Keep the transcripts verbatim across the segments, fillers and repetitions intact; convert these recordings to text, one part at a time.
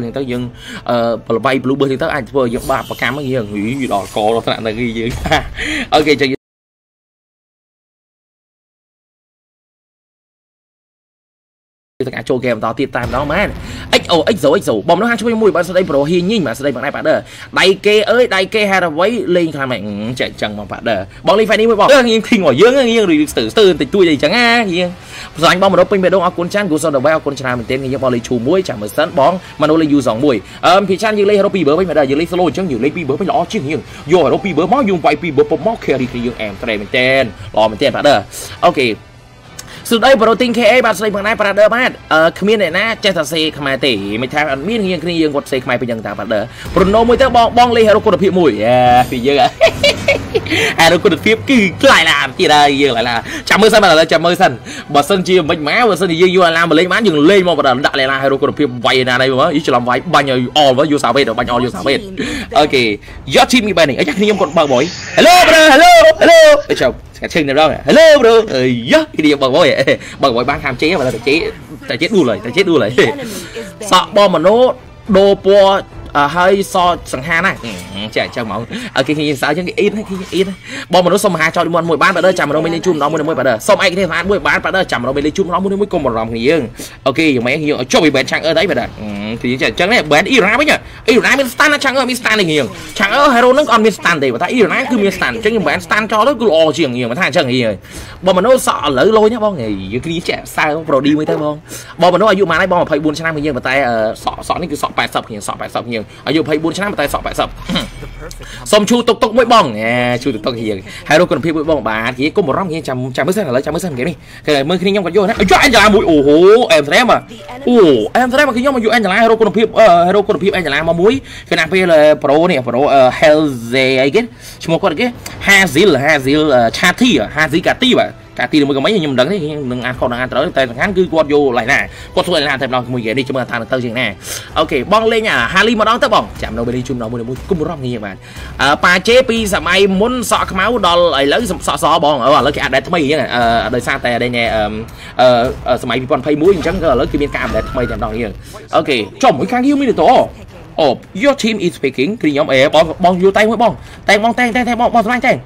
rồi tới dân bay blue bơi thì tới anh vừa dân ba và cam mấy người nghĩ gì đó có đó là ghi gì ok chơi. Tất cả trò game đó tiệt tàn đó má xo xo xo bom nó hai chuối mũi bạn sau đây pro hiên nhính mà sau đây bạn này bạn đờ đại kê ơi đại kê hai đầu váy lên khai mạnh chạy chẳng bằng bạn đờ bom lên phải đi mới bom nghiêng thình ngồi dướng nghiêng rồi từ từ từ chui gì chẳng ai nghiêng rồi anh bom mà nó pin về đâu áo cuốn chăn của son đầu vai áo cuốn chăn mình tên nghiêng bom lên chùm mũi chẳng mở sẵn bóng mà nó lên du dòng mũi ờm thì chăn như lấy haropi bớ với bạn đờ như lấy solo chẳng nhiều lấy pi bớ với lọ chứ nghiêng vô haropi bớ máu dùng vài pi bớ bom máu kia đi kia em tay mình tên lọ mình tên bạn đờ ok. Sự đây bảo tin kê bạn xây bằng này bạn đỡ bạn khmien này na chắc thật xây khmai tỷ mình tham ăn miên nghiêng kia nghiêng quật xây khmai bây giờ ta bạn đỡ Bruno mới tới bong bong lấy hero cô đập hiệp mũi thì dơ à hero cô đập hiệp cứ lại làm gì đây dơ lại là chạm mưa sân bạn là chạm mưa sân bật sân chia bánh má bật sân thì dơ dơ làm mà lấy má dừng lên mà bạn đặt lại là hero cô đập hiệp vay là này mà ý chỉ làm vay bao nhiêu all với vô sao bên rồi bao nhiêu vô sao bên ok do team như bài này ấy chắc nghiêng còn bằng bội hello hello hello hello chừng nào đâu này. Hello bro ơi yeah. Đi đi bằng bói bằng bói bán ham chế mà là tài chế tài chế đu lời tài chế đu lời sợ bom mà nó đồ po à, hơi so sẵn ha này chạy chào máu ở cái hình sao chứ cái ít cái ít bom mà nó xong hai cho đi một mùi bán vào đây chạm vào đâu mình lên chum nó mới mới vào đây xong anh thêm hai mùi bán vào đây chạm vào đâu mình lên chum nó mới mới cùng một lòng thì dương ok mấy anh hiểu cho bị bán chẳng ở đấy vậy đây thì chạy chẳng này bán Iran với nhở Iran mình stan chẳng ở mình stan này nhiều chẳng ở hero nó còn mình stan để mà ta Iran cứ mình stan chẳng nhưng bán stan cho nó cứ lo chuyện nhiều mà thằng chẳng gì rồi bom mà nó sợ lỡ lôi nhá bom này cái chạy sao pro đi mới tới bom bom mà nó ở dụ mà này bom mà phải buồn sang mình nhiều mà tay sọ sọ này cứ sọ bài sập nhiều sọ bài sập nhiều ở dù phải buôn sáng mà tay sọ bại sập xong chu tục tục mũi bong nè chu tục tục hiền hai đôi con phi mũi bong bà chỉ có một rong như chạm chạm mới xem là lấy chạm mới xem cái này cái này mới khi nhau còn vô này cho anh là mũi ủ hú em thế mà ủ em thế mà khi nhau mà vô anh là hai đôi con phi hai đôi con phi anh là mà mũi cái này phi là pro này pro healthy ấy cái một con cái ha gì là ha gì là cha thi à ha gì cả ti vậy cả tiền mới có mấy nhưng đừng đấy đừng ăn không đừng ăn tới tay thằng hắn cứ quạt vô lại nè quạt thôi là thèm lòng mùi ghé đi cho mình thằng tao gì nè ok bong lên nhà Harley mà đón tới bong chạm đầu bên đi chung đầu bên đi cũng một rong như vậy bạn pa chế pi sầm ai muốn sọ máu đòn lại lấy sọ sọ bong ở lấy cái đẹp mày vậy đời xa tè đây nè sầm ai bị con phay mũi chẳng rồi lấy cái miếng cam đẹp mày thèm lòng như ok chồng mỗi khang hiu mới được tổ. Oh, your team is speaking. Khi nhóm ấy bong bong vô tay với bong, tay bong tay tay tay bong bong tay tay.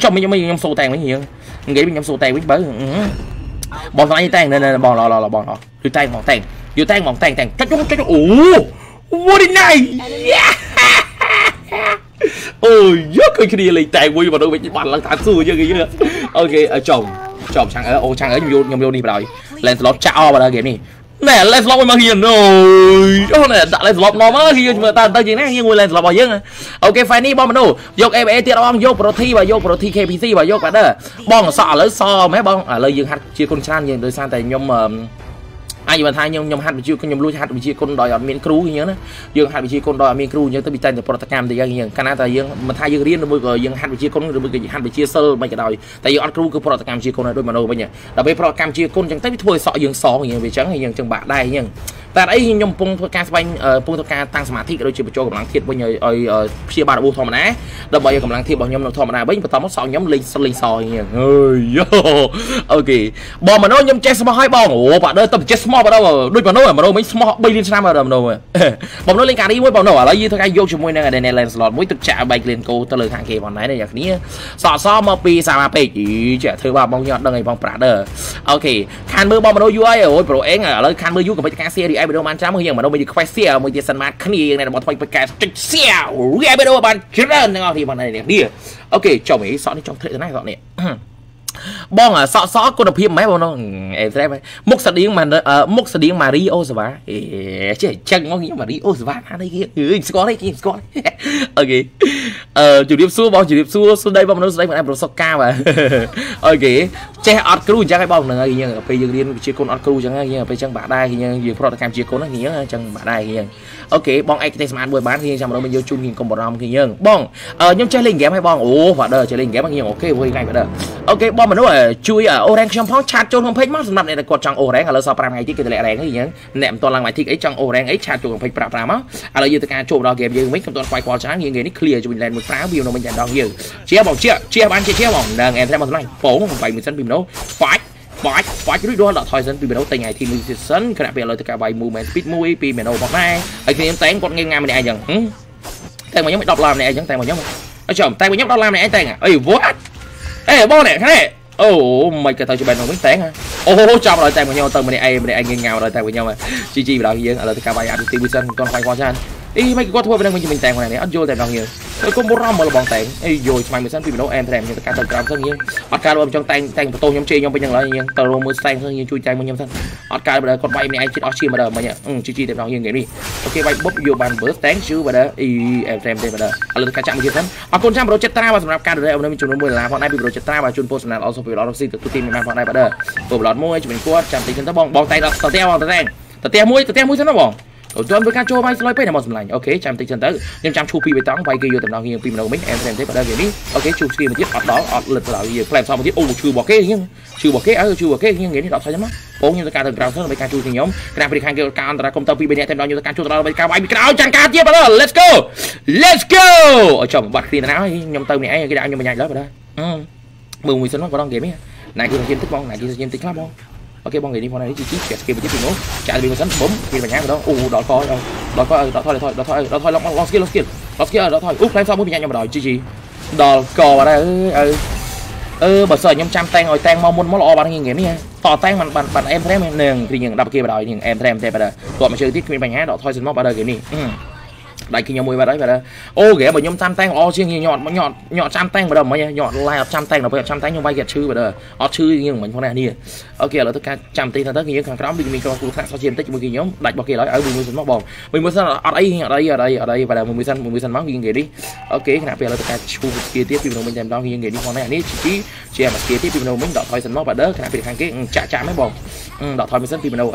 Cho mình cho mình nhóm số tay với nhiều, nghĩ mình nhóm số tay với bớt. Bong tay tay này này bong lò lò lò bong lò. Vô tay bong tay, vô tay bong tay tay. Cho chúng cho chúng. Oh, what is này? Oh, rất cái kia lấy tay vui mà đâu bị bạn lăng thán xui chứ cái gì nữa. Ok, chồng chồng chẳng ở, oh chẳng ở nhiều nhiều đi vào rồi. Lên slot chao vào đây game này. Nè lên slot mà hiền rồi đó nè đặt lên slot nó mà hiền mà ta ta gì nè hiền ngồi lên slot bao nhiêu ok Fanny bom đâu vô em em tiệt bom vô pro thi và vô pro thi ca pê xê và vô bạn đó bom sọ lỡ sọ mấy bom à lời dương hạt chia con san dương đôi san tại nhom ai vậy thay nhom nhom hạt bị chia con nhom lui hạt bị chia con đòi ở miền cru như nhớ nè dương hạt bị chia con đòi ở miền cru nhớ tới bị tên từ pro cam thì dương Canada dương mà thay dương riêng rồi bây giờ dương hạt bị chia con rồi bây giờ hạt bị chia sơ mà cái đòi tại dương cru cứ pro cam chia con này đôi mà đâu bây giờ đặc biệt pro cam chia con chẳng tới bị thôi sọ dương sọ như vậy chẳng hay dương chẳng bạc đây nhưng ta đấy nhom pung thua ca banh pung thua ca tăng smartphone thì đôi chỉ bị cho cầm lăng thiệt bây giờ ở chia ba độ thò mà nè đôi bây giờ cầm lăng thiệt bằng nhom thò mà nè bây giờ tao mất sọ nhom linh linh sọ như vậy ok bom mà nó nhom chess mà hai bom ủa bạn đôi tầm chess mà đâu đôi bạn nói mà đâu mấy small bay lên sao mà đâu rồi bọn nó lên cả đi mới bọn nó ở lấy gì thôi cái vô cho môi này này lên slot mũi tự trả bạch lên cô ta lời hàng kia bọn này này nhạc ní sọ sọ mà pi sao mà pi chỉ trả thứ ba bóng nhọt đây bóng prà đờ ok khăn mưa bọn nó vui ấy ôi pro én ở lấy khăn mưa vui của mấy cái xe đi ai bên đâu bán chám hơi nhưng mà đâu bây giờ khoe xe mới đi sân mát khní này bọn thôi phải cái trịch xe ai bên đâu bán chết lên thì bọn này nhạc ní ok chồng ấy sọ đi trong thế này bọn này bong à sọ sọ cô đập hiệp mấy bọn nó em thế này mốc sờ điên mà mốc sờ điên Mario sao vậy chứ chẳng có nghĩa Mario sao vậy đây kia có đấy kia có ok chủ điểm xua bong chủ điểm xua xuống đây bong nó đây bọn em nó sọc ca mà ok che art crew chẳng ai bong là gì nhở bây giờ điên chia con art crew chẳng ai nhở bây chẳng bả đai thì nhở vừa pro cam chia con nó nghĩa chẳng bả đai nhở ok bong ai cái smartphone bán thì sao mà đâu mình vô chung nhìn con bọn rom thì nhở bong nhóm chơi lên game hay bong ủa vợ đời chơi lên game bao nhiêu ok vui ngay vợ đời ok bong mà nó ở chui ở orange trong phong chat trôn không phết mắc nằm này là cột trăng orange ở lớp sau pram ngày chứ cái lệ đèn cái gì nhá nệm toàn là ngoài thì ấy trăng orange ấy chat trôn không phết pram pram á ở đây giờ tất cả trộn đo game như mấy cầm toàn quay quạt sáng như người nick clear cho mình lên một pháo view nó mình dành đo nhiều chia bỏng chia chia bán chia chia bỏng em thấy bỏng này phổ không phải mình săn bìm đâu phải បាច់បាច់រួចរាល់ដល់ថយសិនពីបដោតតែថ្ងៃទី season ខណៈពេលឥឡូវទៅការបៃ movement speed មួយពី menu របស់ណាហើយខ្ញុំតែងគាត់ងាយងាយម្នាក់ឯងចឹងតែមកខ្ញុំមិនដប់ឡានម្នាក់ឯងចឹងតែមកខ្ញុំអត់ចាំតែមកខ្ញុំដប់ឡានម្នាក់ឯងតែងអី what អេបងនេះនេះអូមិនគេទៅជិះបែបនោះវិញតែងអូចាំដល់តែមកខ្ញុំទៅម្នាក់ឯងម្នាក់ឯងងាយងាយដល់តែមកខ្ញុំជីជីបដោតយើងឥឡូវទៅការបៃ active vision មិនទាន់ខ្វាយគាត់ចានអីមិនគាត់ធ្វើបែបនឹងវិញតែងគាត់នេះអត់យល់តែម្ដងយើងអីកុំរំមើលបងតែងអីយល់ឆ្មៃមិនសិនពីមនុស្សអែមតែខ្ញុំទៅកាត់ទៅក្រោមសិនយើងអត់កើតបើខ្ញុំចង់តែងតែងបន្ទោសខ្ញុំជេរខ្ញុំវិញយ៉ាងឡើយយើងទៅរួមមើលតែងសិនយើងជួយចែកមកខ្ញុំសិនអត់កើតបើគាត់បាយម្នាក់ឯងជិតអស់ឈាមម្ដងមិញជីជីតែម្ដងយើងនេះអូខេបាយបុបយកបានមើលតែងជឿបើអីអែមតែតែម្ដងឥឡូវកាត់ចាក់មកទៀតសិនអរគុណចាំប្រូចិត្តត្រាបាទសម្រាប់ការរែកអមនេះចំនួនមួយដុល្លារផងដែរពីប្រូចិត្តត្រាបាទជូនពោសម្រាប់អស់ពីប្រូដុល្លារស៊ីទៅទូទីមានបានផងដែរបាទពោប្លត់មួយជំនាញគាត់ចាំតិចសិនទៅបងបងតែងដល់ទៅតែបងតែងទៅតែមួយទៅតែមួយសិនណាបងអត់ចាំបើកាចូលបាយស្លុយពេកណាមកសម្លាញ់អូខេចាំតិចសិនទៅខ្ញុំចាំឈូពីបៃតងវាយគេយកតំណងគ្នាពីមនុស្សមិញអែមតែទេបើដល់វានេះអូខេឈូស្គីមកទៀតអត់ដល់អត់លឹកដល់យើងផ្លែផ្សំមកទៀតអូឈឺរបស់គេហ្នឹងឈឺរបស់គេអើឈឺរបស់គេខ្ញុំនិយាយនេះដល់ថយចាំមកបងខ្ញុំទៅការទៅក្រៅសិនដើម្បីការជួយខ្ញុំក្រាស់ពីខាងគេការអន្តរាគមទៅពីបីអ្នកតែម្ដងខ្ញុំទៅការជួយដល់ដើម្បីការវាយពីក្រៅចាំការទៀតបើដល់ Let's go Let's go អូចាំបាត់គ្នាណាហើយខ្ញុំទៅម្នាក់ឯងគេដាក់ខ្ញុំបញ្ញាដល់បើដល់មើលមួយសិនមកបងហ្គេមនេះណាគេខ្ញុំតិចបងណាគេខ្ញុំតិចខ្លះបងអូខេបងនិយាយនេះផងនេះជីជីគេស្គីមកទៀតពីនោះចាក់ទៅវិញសិនប៊ុំវាបញ្ញាម្ដងអូដល់កអើដល់កអើដល់ថយដល់ថយដល់ថយឡងឡងស្គីឡងស្គីឡងស្គីអើដល់ថយអូផ្លែផ្សំមួយបញ្ញាខ្ញុំម្ដងជីជីដល់កបាទអើអើអឺបើសិនខ្ញុំចាំតែងឲ្យតែងមកមុនមកល្អបាទហ្នឹងនេះតតែងមិនបានបានអែមត្រែមនឹងព្រីយើងដាប់គេបាទហ្នឹងអែមត្រែមតែបាទគាត់មកជើទៀតគ្មានបញ្ហាដល់ថយសិនមកបាទគេនេះដៃខ្ញុំមួយបាត់ហើយបាទអូហ្គេបើខ្ញុំចាំតែងល្អជាងញ៉ត់ញ៉ត់ញ៉ត់ចាំតែងបាទមិនញ៉ត់ឡាយអត់ចាំតែងដល់ពេលអត់ចាំតែងខ្ញុំវាយគេឈឺបាទអត់ឈឺយើងមិនផងណានេះអូខេឥឡូវទៅការចាំតិចទៅយើងខាងក្រោមដូចមានក្រុមគ្រូថ្នាក់សោះជាបន្តិចមួយគេខ្ញុំដាច់របស់គេឡើយឲ្យមួយមួយសិនមកបងមួយមួយសិនអត់អីអត់អីអត់អីអត់អីបាទមួយមួយសិនមួយមួយសិនមកយើងនិយាយនេះអូខេខណៈពេលឥឡូវទៅការឈូស្គីទៀតពីក្នុងវិញតែម្ដងយើងនិយាយនេះផងណានេះជីជាអាស្គីទៀតពីក្នុងវិញដល់ថយសិនមកបាទខណៈពេលខាងគេចាក់ចាំហ៎បងដល់ថយមួយសិនពីមនុស្ស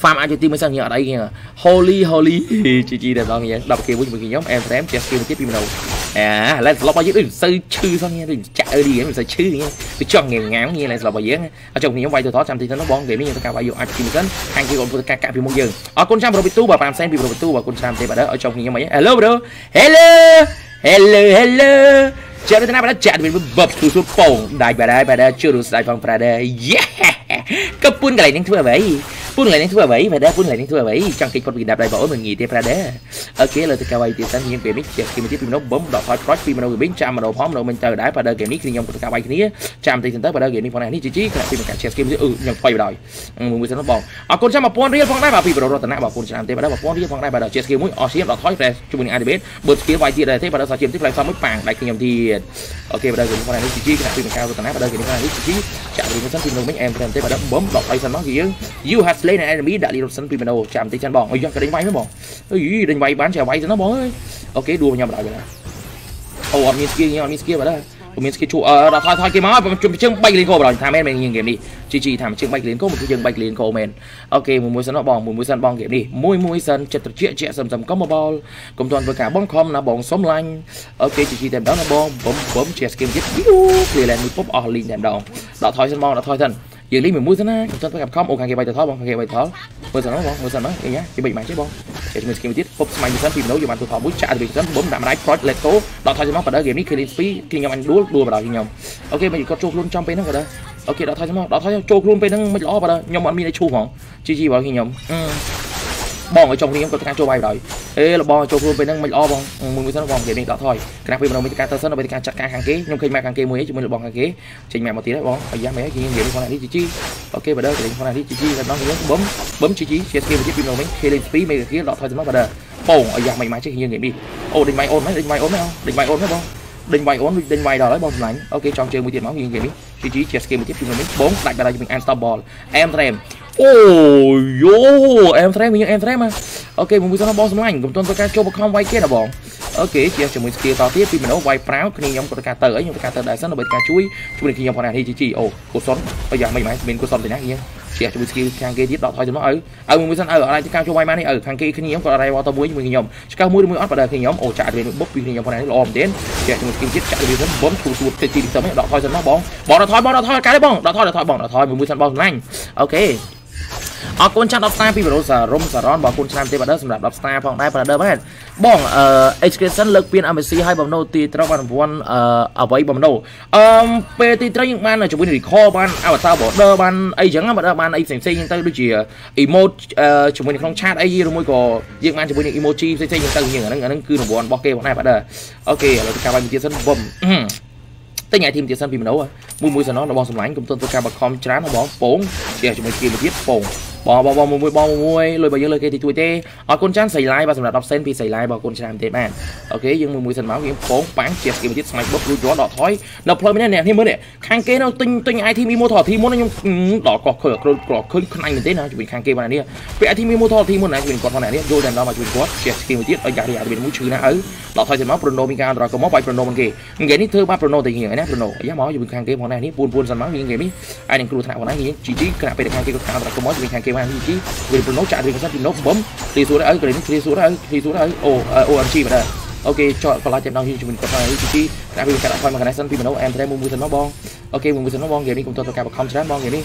ហ្វាមអាចទៅទីមួយសិនខ្ញុំអត់អីខ្ញុំ Holy Holy ជីជីតែម្ដងខ្ញុំដល់គេមួយមួយខ្ញុំអែមតែមជះស្គីមួយទៀតពីមនុស្សអាឡែស្លប់របស់យើងដូចមិនសូវឈឺសោះខ្ញុំដូចចាក់អឺនេះមិនសូវឈឺខ្ញុំវាចង់ងាមងាមខ្ញុំឡែស្លប់របស់យើងអត់ចង់ខ្ញុំវាយទៅថតចាំទីទៅនោះបងគេនេះខ្ញុំទៅកាប់ឲ្យយកអាចពីមិនសិនខាងគេគាត់ធ្វើការកាក់ពីមុខយើងអរគុណចាំប្រូពីទូបើប៉ាំសែនពីប្រូពីទូបើគុណចាំទេបាទឲ្យចង់ខ្ញុំអី Hello bro Hello Hello Hello ចាំទៅណាបាទចាក់វិញបបទូទូប៉ងដាច់បាទបាទជឿរស់ស្ដាយផងប្រាដែរ Yeah កពុនកន្លែងនឹងធ្វើអ្វីពុនឡើយនេះធ្វើអ្វីមែនដែរពុនឡើយនេះធ្វើអ្វីចង់គេចផុតពីដាប់ដៃបងអូនមិនងាយទេប្រាដែរអូខេលើទៅកាវ៉ៃទៀតសិនយើងពេលនេះជាគីមទៀតពីមនុស្សបំដកថយប្រត់ពីមនុស្សវិញចាំមនុស្សផងមនុស្សមិនទៅដែរបើដើរគីមនេះគឺខ្ញុំទៅកាវ៉ៃគ្នាចាំតិចសិនទៅបើដើរគីមនេះផងនេះជីជីខ្ញុំពីមកកាជាគីមទៀតអឺខ្ញុំផ្លៃបដ ாய் មួយមួយសិនបងអរគុណចាំmột nghìnរៀលផងដែរបាទពីប្ររតនៈបងគុណឆ្នាំទេបើដើរmột nghìnរៀលផងដែរបើដើរជាគីមមួយអស់ឈាមដកថយប្រេសជាមួយនឹងអាឌីបេតបើស្គីលវ៉ៃទៀតដែរទេបើដើរសាជាមទៀតផ្លែផ្សំមួយប៉ាងដៃខ្ញុំទៀតអូខេបើដើរគីមផងនេះជីជីខ្ញុំពីមកកាវ៉ៃនៈបើដើរគីមនេះផងនេះជីជីចាក់វិញសិនពីមនុស្សវិញអែមព្រមទេបើដើរបំដកថយសិនមកគឺយើង you hasលេងអេមីដាក់លីរត់សិនពីម៉ណូចាំតិចចឹងបងអុយយកក៏ដេញវាយហ្នឹងបងអុយដេញវាយបានចេះវាយទៅណាបងអើយអូខេដួលខ្ញុំបដ ாய் ណាអូអត់មានស្គីខ្ញុំអត់មានស្គីបាទអូមានស្គីជួអឺថយថយគេមកជុំជើងbaលេងកោបដ ாய் ថាមែនមែនយើងហ្គេមនេះជីជីថាជើងbaលេងកោមកគឺយើងbaលេងកោមែនអូខេមួយមួយសិនបងមួយមួយសិនបងហ្គេមនេះមួយមួយសិនចិត្តត្រជាក់ជាក់សឹមសឹមកុំបបោលកុំទាន់ធ្វើការបងខំណាបងសុំឡាញ់អូខេជីជីតែម្ដងណាបងប៊ំប៊ំជាស្គីទៀតយូព្លេឡែនមួយពប់អស់លេងតែម្ដងដល់ថយសិនបងដល់ថយសិនយើងលេងមួយមួយសិនណាខ្ញុំចង់ទៅកាប់ខំអូខាងគេបាយទៅថតបងខាងគេបាយថតមើលសិនបងមើលសិនមកអីណាជិះបិចមកជិះបងជិះមួយស្គីមួយទៀតពប់ស្មៃមួយសិនពីមនុស្សយកបានទៅថតមួយចាក់ទៅសិនប៊ុំដាក់ម្ដាយប្រចលេតកោដល់ថយមកបើដើរហ្គេមនេះគឺលេងពីរគេខ្ញុំអញដួលដួលបណ្ដោយខ្ញុំអូខេមិនគាត់ចូលខ្លួនចំពេលហ្នឹងក៏ដែរអូខេដល់ថយមកដល់ថយចូលខ្លួនពេលហ្នឹងមិនល្អបើខ្ញុំអត់មានអីឈូហ្មងជីជីបងខ្ញុំបងឲ្យចុងនេះខ្ញុំគាត់ការចូលបាយបណ្ដោយអេលបងចូលខ្លួនពេលហ្នឹងមិនល្អបងមួយមួយសិនបងហ្គេមនេះដល់ថយក្រាស់ពេលមនុស្សមានការទៅសិនដើម្បីការចាត់ការខាងគេខ្ញុំឃើញម៉ែខាងគេមួយឯងជាមួយរបស់ខាងគេចេញម៉ែមកទៀតហើយបងអាយ៉ាមែនគេនិយាយខ្លួននេះជីជីអូខេបើដើរលេងខ្លួននេះជីជីដល់ខ្ញុំប៊ំប៊ំជីជីជាស្គីមកទៀតពីមនុស្សវិញគេលេងពីរមេគេដល់ថយទៅមកបើដើរបងអាយ៉ាមិនមកជិះខ្ញុំនិយាយនេះអូដេញវាយអូនមែនដេញវាយអូនមែនអូដេញវាយអូនមែនបងដេញវាយអូនដូចដេញវាយដល់ហើយបងសម្លាញ់អូខេចង់ជើងមួយទៀតមកយើងនិយាយនេះជីជីជាស្គីមកទៀតពីមនុស្សវិញបងដាច់បាល់ឲ្យយើង unstoppable អែមត្រែមអូយូអែមត្រែមយើងអែមត្រែមមកអូខេមួយមួយសិនបងសម្លាញ់កុំទាន់ធ្វើការចូលបខំវាយគេណាបងអូខេជាជាមួយស្គីតទៀតពីមនុស្សវាយប្រាវគ្នាខ្ញុំក៏ធ្វើការទៅអីខ្ញុំធ្វើការទៅដែរសិនដើម្បីការជួយជួយគ្នាខ្ញុំផងនេះជីជីអូកូសុនអីយ៉ាងមិនម៉េចមានកូសុនទេណាគ្នាជាជាមួយស្គីខាងគេទៀតដល់ថយទៅមកអើអើមួយមួយសិនអើអត់អាចការជួយវាយមកនេះអើខាងគេគ្នាខ្ញុំក៏អត់រៃវល់ទៅមួយជាមួយខ្ញុំឆ្កឹះមួយឬមួយអត់បើដែរខ្ញុំអូចាក់វិញបុកពីគ្នាខ្ញុំផងនេះល្អមែនទេជាជាមួយស្គីទៀតចាក់វិញសិនបំធូរធូរតិចតិចទៅមកដល់ថយសិនមកបងបងដល់ថយបងដល់ថយកាលទេបងដល់ថយដល់ថយបងដល់ថយមួយមួយសិនបងសម្លាញ់អូខេ Ở con trang đọc style vì bảo sở rung sở rón bảo con trang tế bản đất làm đọc style phòng đai và đỡ hết. Bỏng excretion lực pin a em xê hai bầm nâu tì trao bàn vốn ở với bầm nâu. Pê tì trao những ban là chủ quyền recall ban ảo sao bỏ đơ ban ấy chẳng mà đơ ban ấy sành sành nhưng ta đôi chỉ emote chủ quyền không chat ấy rồi môi cò những ban chủ quyền emoji sành sành nhưng ta những ở nâng ở nâng cư đồng bọn bỏ kê bọn này bạn đờ. Ok rồi các bạn mình chia sân bầm. Tới ngày thêm tiền sân vì mình đấu à mùi mùi sân nó là bom sầm lánh cũng tôi tôi ca bạc com trán nó bom phốn để chúng mình kia mình biết phồn bò bò bò mùi mùi bò mùi lời bà dơ lời kia thì tôi tê ở con trán xảy lại và sầm là đọc sen vì xảy lại vào con trán thế bạn ok nhưng mùi mùi sân máu kiếm phốn bán chẹt kia mình biết sạch bốc đuôi gió đỏ thói đập thôi mới nè thêm mới nè khang kế nó tinh tinh ai thì mi mua thọ thì muốn nó nhưng đỏ cỏ khởi cỏ cỏ khơi khăn anh mình thế nào chúng mình khang kế vào này đi vậy ai thì mi mua thọ thì muốn này chúng mình còn thằng này đi vô đèn đó mà chúng mình có chẹt kia mình biết ở nhà thì nhà mình muốn chửi nó ấy đỏ thói sân máu Bruno mình ra rồi có máu bay Bruno mình kì cái này thưa ba Bruno thì hiện nè Bruno giá máu chúng mình khang kế vào này đi buôn buôn sân máu như vậy ai đừng cua thằng vào này gì chỉ chỉ cái này khang kế có máu chúng mình khang kế vào chỉ vì Bruno chạy thì nó nó bấm đi xuống đấy cái đấy đi xuống đấy đi xuống đấy ô ô anh chị mà đây ok cho còn lại chậm nào thì chúng mình còn lại chỉ đã bị cả đại phơi mà cái này sân phim nấu em thấy mua mua sân nó bon ok mua mua sân nó bon game đi cùng tôi tôi cả một con sân bon game đi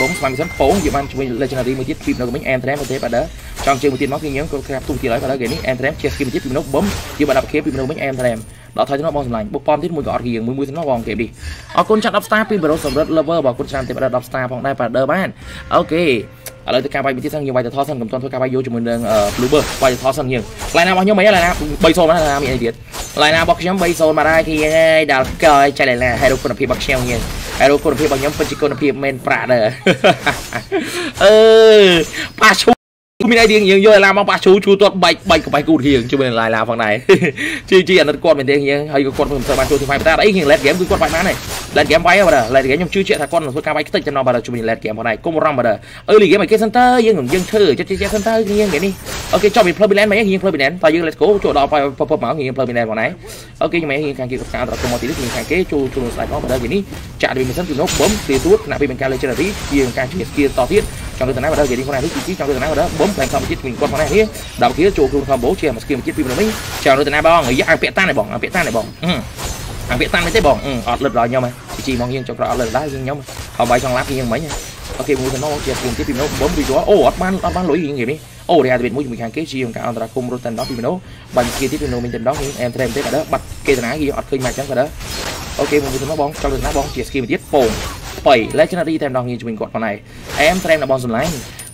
bốn phần sân bốn giờ ban chúng mình lên channel đi mới tiếp phim nào của mình em thấy em thấy bạn đó trong chơi một tiền máu kia nhớ tôi tung tiền đấy và đó game đi em thấy em chơi khi mình tiếp phim nấu bấm như bạn đọc khép phim nấu mình em thấy em đó thôi nó bom lành bốc bom thiết mùi gọt gì mùi mùi nó bom kịp đi ở con chặt đập star phim vào sầm rất lover bảo con sàn thì bạn đọc star phòng đây và đỡ bán ok ở đây tôi cài bài bị tiết sang nhiều bài từ thao sang cầm toàn tôi cài bài vô cho mình đang bluebird bài từ thao sang nhiều lại nào bao nhiêu mấy lại nào bay sồn là bị này tiệt lại nào bóc nhóm bay sồn mà đây thì đào cờ chạy lại là hero con phi bóc xeo nhiều hero con phi bóc nhóm phân chỉ con phi men prạ đời ừ ba chú mình đây điên nhiều rồi làm mong ba chú chú tuột bay bay của bay cụt hiền cho mình lại là phần này chi chi anh con mình điên nhiều hay con mình sợ ban tôi thì phải ta đấy hiền lẹt game cứ con bay má này lên game máy mà đờ, lên game nhom chưa chuyện thằng con là số ca máy tích cho nó mà đờ chúng mình lên game hôm nay cũng rong mà đờ, ơi liền game mày cái center, riêng hưởng riêng thử cho chơi chơi center riêng cái đi, ok cho mình play bilen mày riêng play bilen, tao riêng let's go chỗ đó phải phải phải mở riêng play bilen vào này, ok nhưng mày riêng càng kia càng tao một tí nữa mình càng kế chu chu lại có mà đờ cái đi, chạm đi mình sẵn từ nó bấm thì tuốt, nạp đi mình càng lên trên là tí, riêng càng kia kia to tiết, trong cái thằng này mà đờ cái đi hôm nay thứ chín trong cái thằng này mà đờ bấm thành công chết mình con hôm nay thế, đầu kia chu chu không bố chia mà kia chết pin nó mới, chào cái thằng này bong, người giang pẹt tan này bong, pẹt tan này bong. Hàng Việt Nam mới thấy bọn, ừ, ọt lật rồi nhau mà chỉ mong nhiên cho rõ lần đá riêng nhau mà họ bay trong láp riêng mấy nha ok mua thì nó chặt cùng cái phim nó bấm video ô ọt ban ọt ban lỗi gì vậy đi ô để ai biết mỗi mình hàng kế riêng cả Andra cùng Rotten đó phim nó bằng kia tiếp video mình trên đó em thêm thế cả đó bật kia là gì ọt khơi mày trắng cả đó ok mua thì nó bóng trong lần đá bóng chặt khi mà tiết phồng bảy lấy cho nó đi thêm đồng như mình gọt vào này em thêm là bóng dừng lại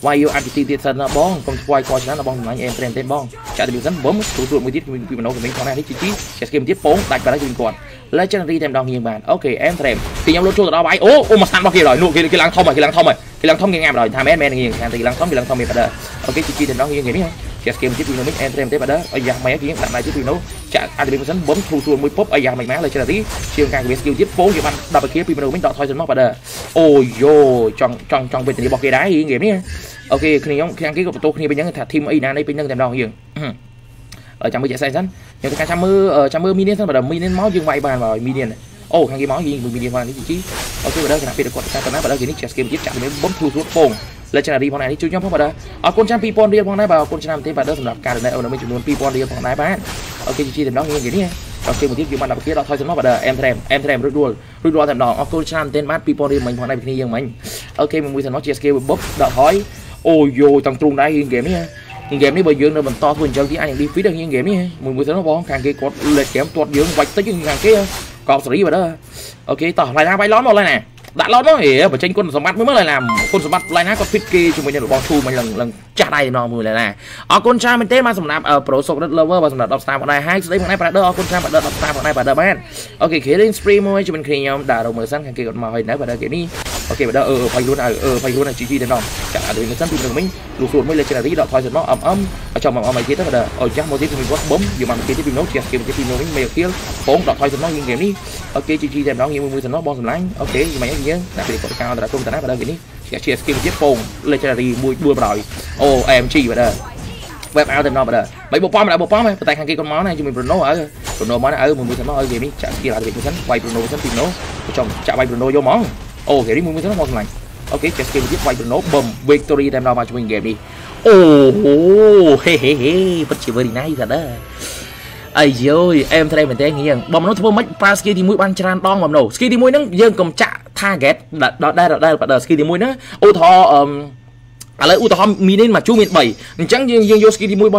và yêu anh chị tiền là bóng không quay coi nó là bóng này em trên tên bóng chạy được dẫn bấm thủ tượng mới tiếp mình mình nấu mình có này chị chị kiếm tiếp bốn đặt vào đấy mình còn lấy chân đi đem đòn hiền bàn ok em thèm thì nhau lỗ chua đó bãi ô ô mà săn bao kia rồi nụ kia kia lăng thông rồi kia lăng thông rồi kia lăng thông nghe ngàm rồi tham em men hiền thì lăng thông thì lăng thông mình phải đợi ok chị chị đem đòn hiền hiền chị kiếm tiếp mình em thèm thế bạn đó ơi giặc mày kiếm đặt lại tiếp mình nấu chạy anh mình dẫn bấm thủ tượng mới pop ơi giặc mày má lại cho là tí chiều càng biết skill tiếp bốn thì bạn đập kia mình nấu mình đọ thôi rồi nó vào đợi ôi yo trong trong trong bên thì bỏ kia đá hiền hiền nhé ok khi nhóm khi đăng ký của tôi khi bây giờ thả thêm ấy này bên nâng đem đòn hiền ở trong bây giờ sai sẵn những cái trăm mưa ở trăm mưa mini thân và đồng mini máu dương vay bàn vào mini này ô hàng cái máu gì mình mini vào đấy chỉ ok vào đây là việc được còn ta nói vào đây thì nick game tiếp chạm đến bấm thu rút phồng lên trên là đi vào này đi chú nhóm không vào đây ở con trăm people đi vào này vào con trăm thế vào đây làm cả đời này ở đây mình chỉ muốn people đi vào này bán ok chỉ để nó như thế này ok một tiếp kiếm bạn đọc kia đó thôi cho nó vào đây em thèm em thèm rút đuôi rút đuôi thèm đỏ ở con trăm tên mát people đi mình vào này việc riêng mình ok mình muốn thằng nó chia skill bấm đỏ thói ôi vô trong trung đấy game nhé game này bởi dương nó mình to thôi cho thì anh đi phí được những game nhé mình mới thấy nó bóng càng kia có lệch kém tuột dương vạch tới những hàng kia còn xử lý vào đó ok tỏ lại ra bay lón một lên nè đã lót nó thì phải tranh quân số mắt mới mới lại làm quân số mắt lại nát con fit kia chúng mình nhận được bóng thu mình lần lần trả đây nó mùi này nè ở con trai mình tết mà sầm nạp ở pro sọc đất lover và sầm nạp đọc style bọn này hai đấy bọn này bạn đỡ con trai bạn đỡ đọc style bọn này bạn đỡ bán ok khía lên stream thôi chúng mình khi nhau đã đầu mới sáng hàng kia còn màu hình đấy bạn đỡ kiểu đi ok bạn đỡ ờ phải luôn này ờ phải luôn này chỉ chi đến nòng trả được người dân tìm được mình lụt lụt mới lên trên là tí đọc thôi rồi nó ầm ầm ở trong màu mày kia tất cả đỡ ở chắc một tí mình quất bấm dù mà kia tiếp nốt kia mình tìm mình mèo kia bốn đọc thôi rồi nó nghiêng game đi ok chỉ chi đem nó nghiêng mười rồi nó bom lánh ok mày nhớ đặc biệt còn cao là không tận áp vào đây cái ní chia skin chết phồng lên cho đi mua đua rồi ô em chỉ vào đây web out thêm nó vào đây mấy bộ pom lại bộ pom này tại hàng kia con máu này cho mình Bruno ở Bruno máu này ở mười mười thằng nó ở gì đi chạy kia là việc của sẵn quay Bruno sẵn tìm nó trong chạy bay Bruno vô món ô thì đi mười mười thằng nó ngon lành ok chia skin chết quay Bruno bầm victory đem nó vào cho mình game đi ô he he he bất chỉ với đi nay thật đó ai dồi em thấy mình thấy nghe rằng bầm nó thua mất ba skill thì mũi ban tràn đong bầm đầu skill thì mũi nó dương cầm chạ target ដែលដែល ឧទាហរណ៍ ឥឡូវឧទាហរណ៍មីនីនមកជួមាន ការមើលជំនាញអាយទីម៉ានយើងអាយទីមរបស់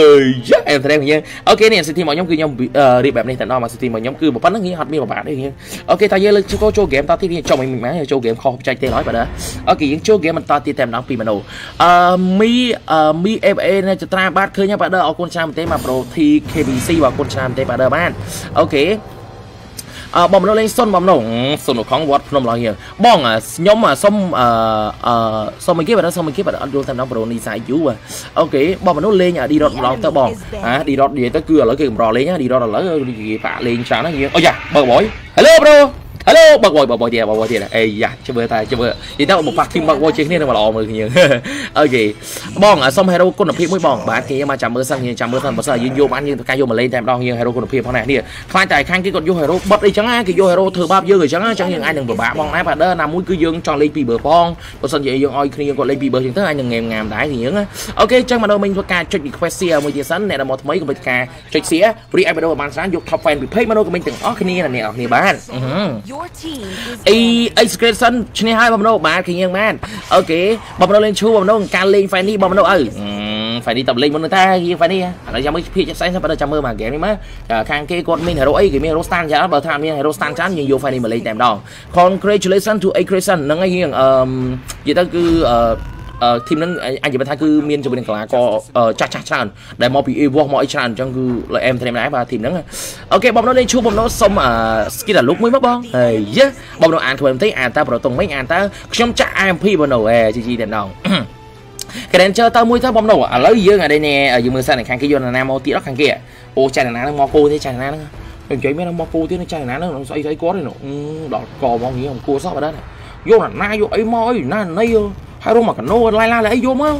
Ừ, yeah, em thấy em ok nè, city mọi nhóm cứ nhóm uh, đi bẹp này tận đó mà city mọi nhóm cứ một phát nó nghe hot mi mà bạn đấy nghe. Ok, ta chơi cho cho game ta thì nghe cho mình mình má cho game kho chạy tê nói bạn đó. Ok, những cho game mình ta thì tem đóng pin mà đồ. Mi mi ép a này cho ta bát khơi nhá bạn đó. Con trai mình thế mà pro thì ca bê xê và con trai mình thế bạn đó bạn. Ok. អឺបងមនុស្សលេងសុនបងមនុស្សសុនលោកខងវត្តភ្នំឡងហៀបងសុំមកគេបើដល់សុំមកគេបើអត់យល់តាមដល់ប្រូនីសាយយូអូខេបងមនុស្សលេងអាឌីដតម្ដងតើបងអាឌីដតនិយាយទៅគឺឥឡូវគេកំរលេងអាឌីដតឥឡូវយីប៉ាលេងច្រើនហ្នឹងអីយ៉ាបើបង Hello bật bội bật bội tiệt bật bội tiệt ê dạ chưa bơi tay chưa bơi thì tao một phát kim bật bội chiến nên mà lọ mực nhiều ok bong ở xong hero con đập phim mới bong bạn kia mà chạm mưa sang như chạm mưa sang bớt sợ vô bán như cái vô mà lên tem đo như hero con đập phim thế này nè khai tài khang cái con vô hero bật đi chẳng ai cái vô hero thừa bao nhiêu người chẳng ai chẳng những ai đừng bừa bã bong ai bạn đó nằm mũi cứ dương cho lấy pì bừa bong bớt sân dậy dương oi kia còn lấy pì bừa thì thứ ai đừng ngèm ngàm đái thì những á ok chẳng mà đâu mình có ca chơi bị khoe xia mới chia sắn này là một mấy của mình ca chơi xia free ai đâu bán sáng dục top fan bị phê mà đâu của mình từng ó kia là nè nè bán ai excretion chini hai bầm nô ba kinh man ok bầm nô lên chu bầm nô can lên Fanny bầm nô ừ Fanny tập lên muốn ta như Fanny nó ra mới phi chắc sáng nó chăm mơ mà ghé đi má khang kê con mình hero ấy cái mình hero stan chán bờ tham mình hero stan chán nhìn vô Fanny mà lên tèm đòn congratulations to excretion nó ngay hiền vậy ta cứ ờ team nâng anh chị bạn thấy cứ miên cho bên cạnh là có chặt chặt chặt để mọi bị vô mọi chặt trong cứ là em thêm lái và team nâng ok bom nó lên chua bom nó xong à kia là lúc mới mất bom hey yeah bom nó ăn thôi em thấy ăn ta bảo tùng mấy ăn ta trong chặt em phi vào đầu hè chị chị đèn đồng cái đèn chơi tao mua tao bom nổ à lấy dương ở đây nè ở dưới mưa xa này khang kia vô là nam ô tí đó khang kia ô chặt là nam mò cô thế chặt là nam em chơi mấy nó mò cô thế nó chặt là nam nó xoay xoay có đấy nó đỏ cò mong gì không cua sót vào đó này vô là na vô ấy mò ấy na nấy vô hai rô mà cả nô lai la là ấy vô má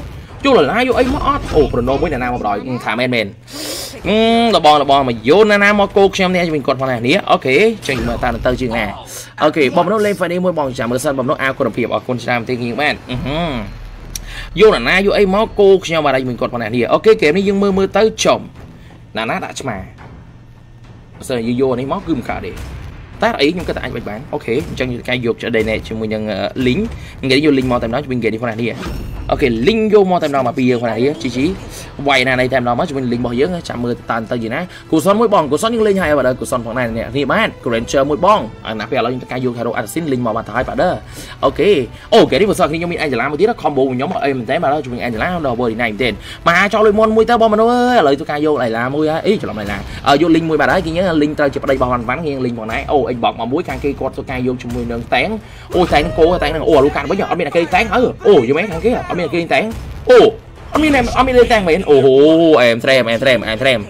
chú là lai vô ấy má ót ô Bruno mới là nam mà đòi thả men men là bò là bò mà vô na nam mà cô xem nè mình còn phần này nía ok chỉnh mà ta là tơ chừng nè ok bom nó lên phải đi mua bò chả mưa sân bom nó ao con đồng hiệp ở con sam thiên nhiên bạn vô là na vô ấy má cô xem vào đây mình còn phần này nía ok kém đi nhưng mưa mưa tới chồng là nát đã mà giờ vô này má gươm cả đi ta ấy nhưng cái tại anh bán ok trong những cái dục trở đây này chúng mình nhân uh, lính mình nghĩ vô linh mò tầm đó chúng mình kể đi con này đi ok linh vô mò tầm đó mà bây con này đi chị chị quay này này tầm đó mà chúng mình lính bỏ dưỡng chạm mưa tàn tao gì nè củ son mũi bong củ son những lên hai ở đây củ son phòng này nè thì bán củ lên chơi mũi bong à nãy giờ là những cái dục hero ăn xin linh mò mà thái phải đó ok ô kể đi vừa sau khi nhóm mình anh làm một tí đó combo nhóm mọi em thế mà đó chúng mình anh làm đầu bơi này tiền mà cho lên môn mũi tao bom mà nó ơi lời tôi ca vô này là mũi ấy cho lòng này là ở vô linh mũi bà đấy kia nhớ linh tao chụp ở đây bao hoàn vắng nghiêng linh bọn này ô anh bọc mà muối càng kia con tôi càng vô chung mười nương tán ô tán cô tán ô luôn càng với nhỏ bên là cây tán ở ô vô mấy thằng kia ở bên kia tán ô ở bên này ở bên đây tán vậy ô em xem em xem em xem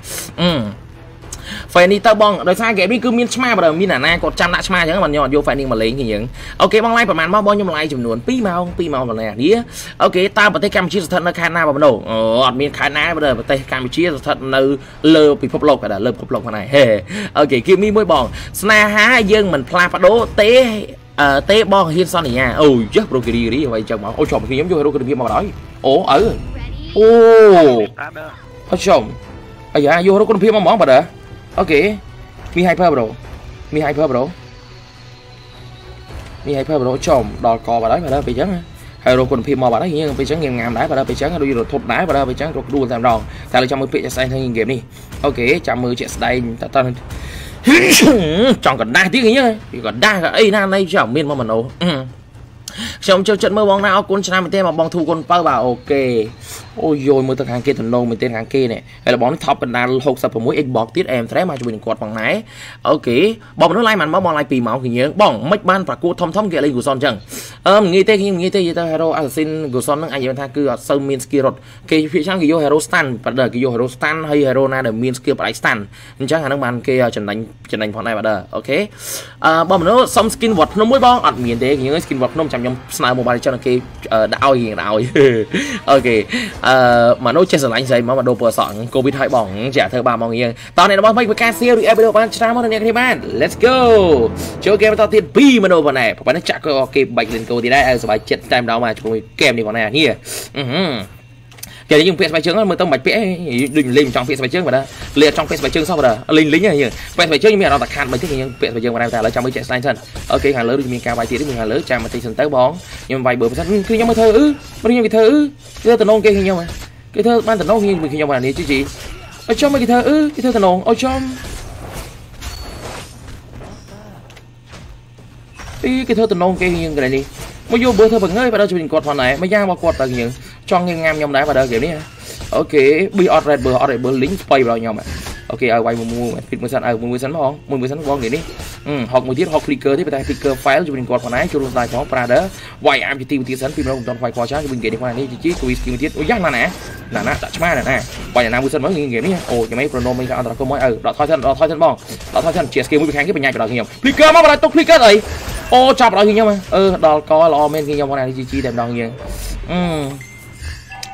phải đi tao bong đời xa kẻ biết cứ miên smart rồi miên là na còn trăm đã smart chẳng mà nhỏ vô phải đi mà lấy cái những ok bong like và màn bao bao nhiêu like chùm luôn pi màu pi màu này đĩa ok tao bật tay cam chia thật nó khai na vào đầu ở miên khai na bây giờ bật tay cam chia thật nó lơ bị phập lộc cả đã lơ phập lộc này hề ok kia mi mới bong sna há dương mình pha phát đố té té bong hiên son này nha ôi chắc rồi kia đi vậy chồng ôi chồng khi nhóm vô hero kia mà nói ố ở ô chồng à dạ vô hero kia mà món mà đã ok mi hyper bro mi hyper bro mi hyper bro chồng đò cò vào đấy mà đó bị trắng hero còn phim mò vào đấy nhưng bị trắng ngàm ngàm đấy và đó bị trắng đôi rồi thốt đá và đó bị trắng đua làm đòn ta lấy trong một phe sai thay game đi ok chạm mười chuyện đây ta ta chọn còn đa tiếng gì nhá còn đa cả ấy na nay chẳng miên mà mình nấu chồng chơi trận mơ bóng nào cũng sẽ làm một tên mà bóng thu con bao bảo ok ôi rồi mới thằng kia thằng nô mình tên hàng kia này hay là bóng thọc là hộp sập của mũi anh bọt tiết em thế mà cho mình quạt bằng này ok bóng nó lai màn bóng lại pì máu thì nhớ bóng mách ban và cua thom thom kia lên của son chẳng ờm nghĩ tên nhưng nghĩ tên ta hero assassin của son anh em thang cứ ở sơ min kia rồi cái phía sang cái vô hero stand và đời cái vô hero stand hay hero na đời min kia và stand chắc là nó bàn kia trận đánh trận đánh phòng này và đời ok bóng nó xong skin vật nó mũi bóng ở miền thế những skin vật nó chạm nhầm sniper mobile cho nó kia đau gì đau ok mà nó chơi sờ lạnh dày mà mà đồ bừa sọn covid hại bỏng trả thơ bà mong yên tao này nó bóng mấy với casio đi epido ban chạm vào này các bạn let's go chơi game tao tiền pi mà đồ bọn này bọn nó chạm cơ ok bệnh lên cầu thì đây rồi bài chuyện time đó mà chúng mình kèm đi bọn này nhỉ kể những phe bài trứng là mưa tông bạch vẽ đỉnh lên trong phe bài trứng vào đó liệt trong phe bài trứng sau vào đó lính lính này nhỉ phe bài trứng như mẹ nó đặt khăn mấy thứ như phe bài trứng vào đây ta lấy trong mấy trận sai chân ở cái hàng lớn mình cao bài thì mình hàng lớn cha mà thì sân tới bóng nhưng vài bữa mình cứ nhau mà thơ ư bao nhiêu cái thơ ư thơ tần ông kia hình nhau mà cái thơ ban tần ông kia mình khi nhau mà này chứ gì ở trong mấy cái thơ ư cái thơ tần ông ở trong cái thơ tần ông kia hình cái này đi mới vô bữa thơ bằng ngay vào đó cho mình quạt hoàn này mới ra vào quạt là nhiều cho nghe ngam nhom đá vào đó kiểu này ok bị ọt red bờ ọt red bờ lính play vào nhau mà ok ai quay mua mua thịt mua sắn ai mua mua sắn không mua mua sắn không kiểu này ừ hoặc mua tiết hoặc flicker thế bây giờ flicker file cho mình quạt vào này cho luôn tài cho pra đó quay am chỉ tiêu tiết sắn phim đâu toàn quay qua cho mình kiểu này qua này chỉ chỉ tiêu tiết ôi giang là nè là nè đã chả nè nè quay là nam mua sắn mới kiểu này ôi cái máy Bruno mình ra đó có mới ừ đó thôi thân đó thôi thân bong đó thôi thân chia skill mới bị kháng cái bên nhà cho đó nhiều flicker móc vào đây tung flicker rồi ô chọc đó nhau mà ừ đó coi lo men khi nhau con này chỉ chỉ đẹp đó nhiều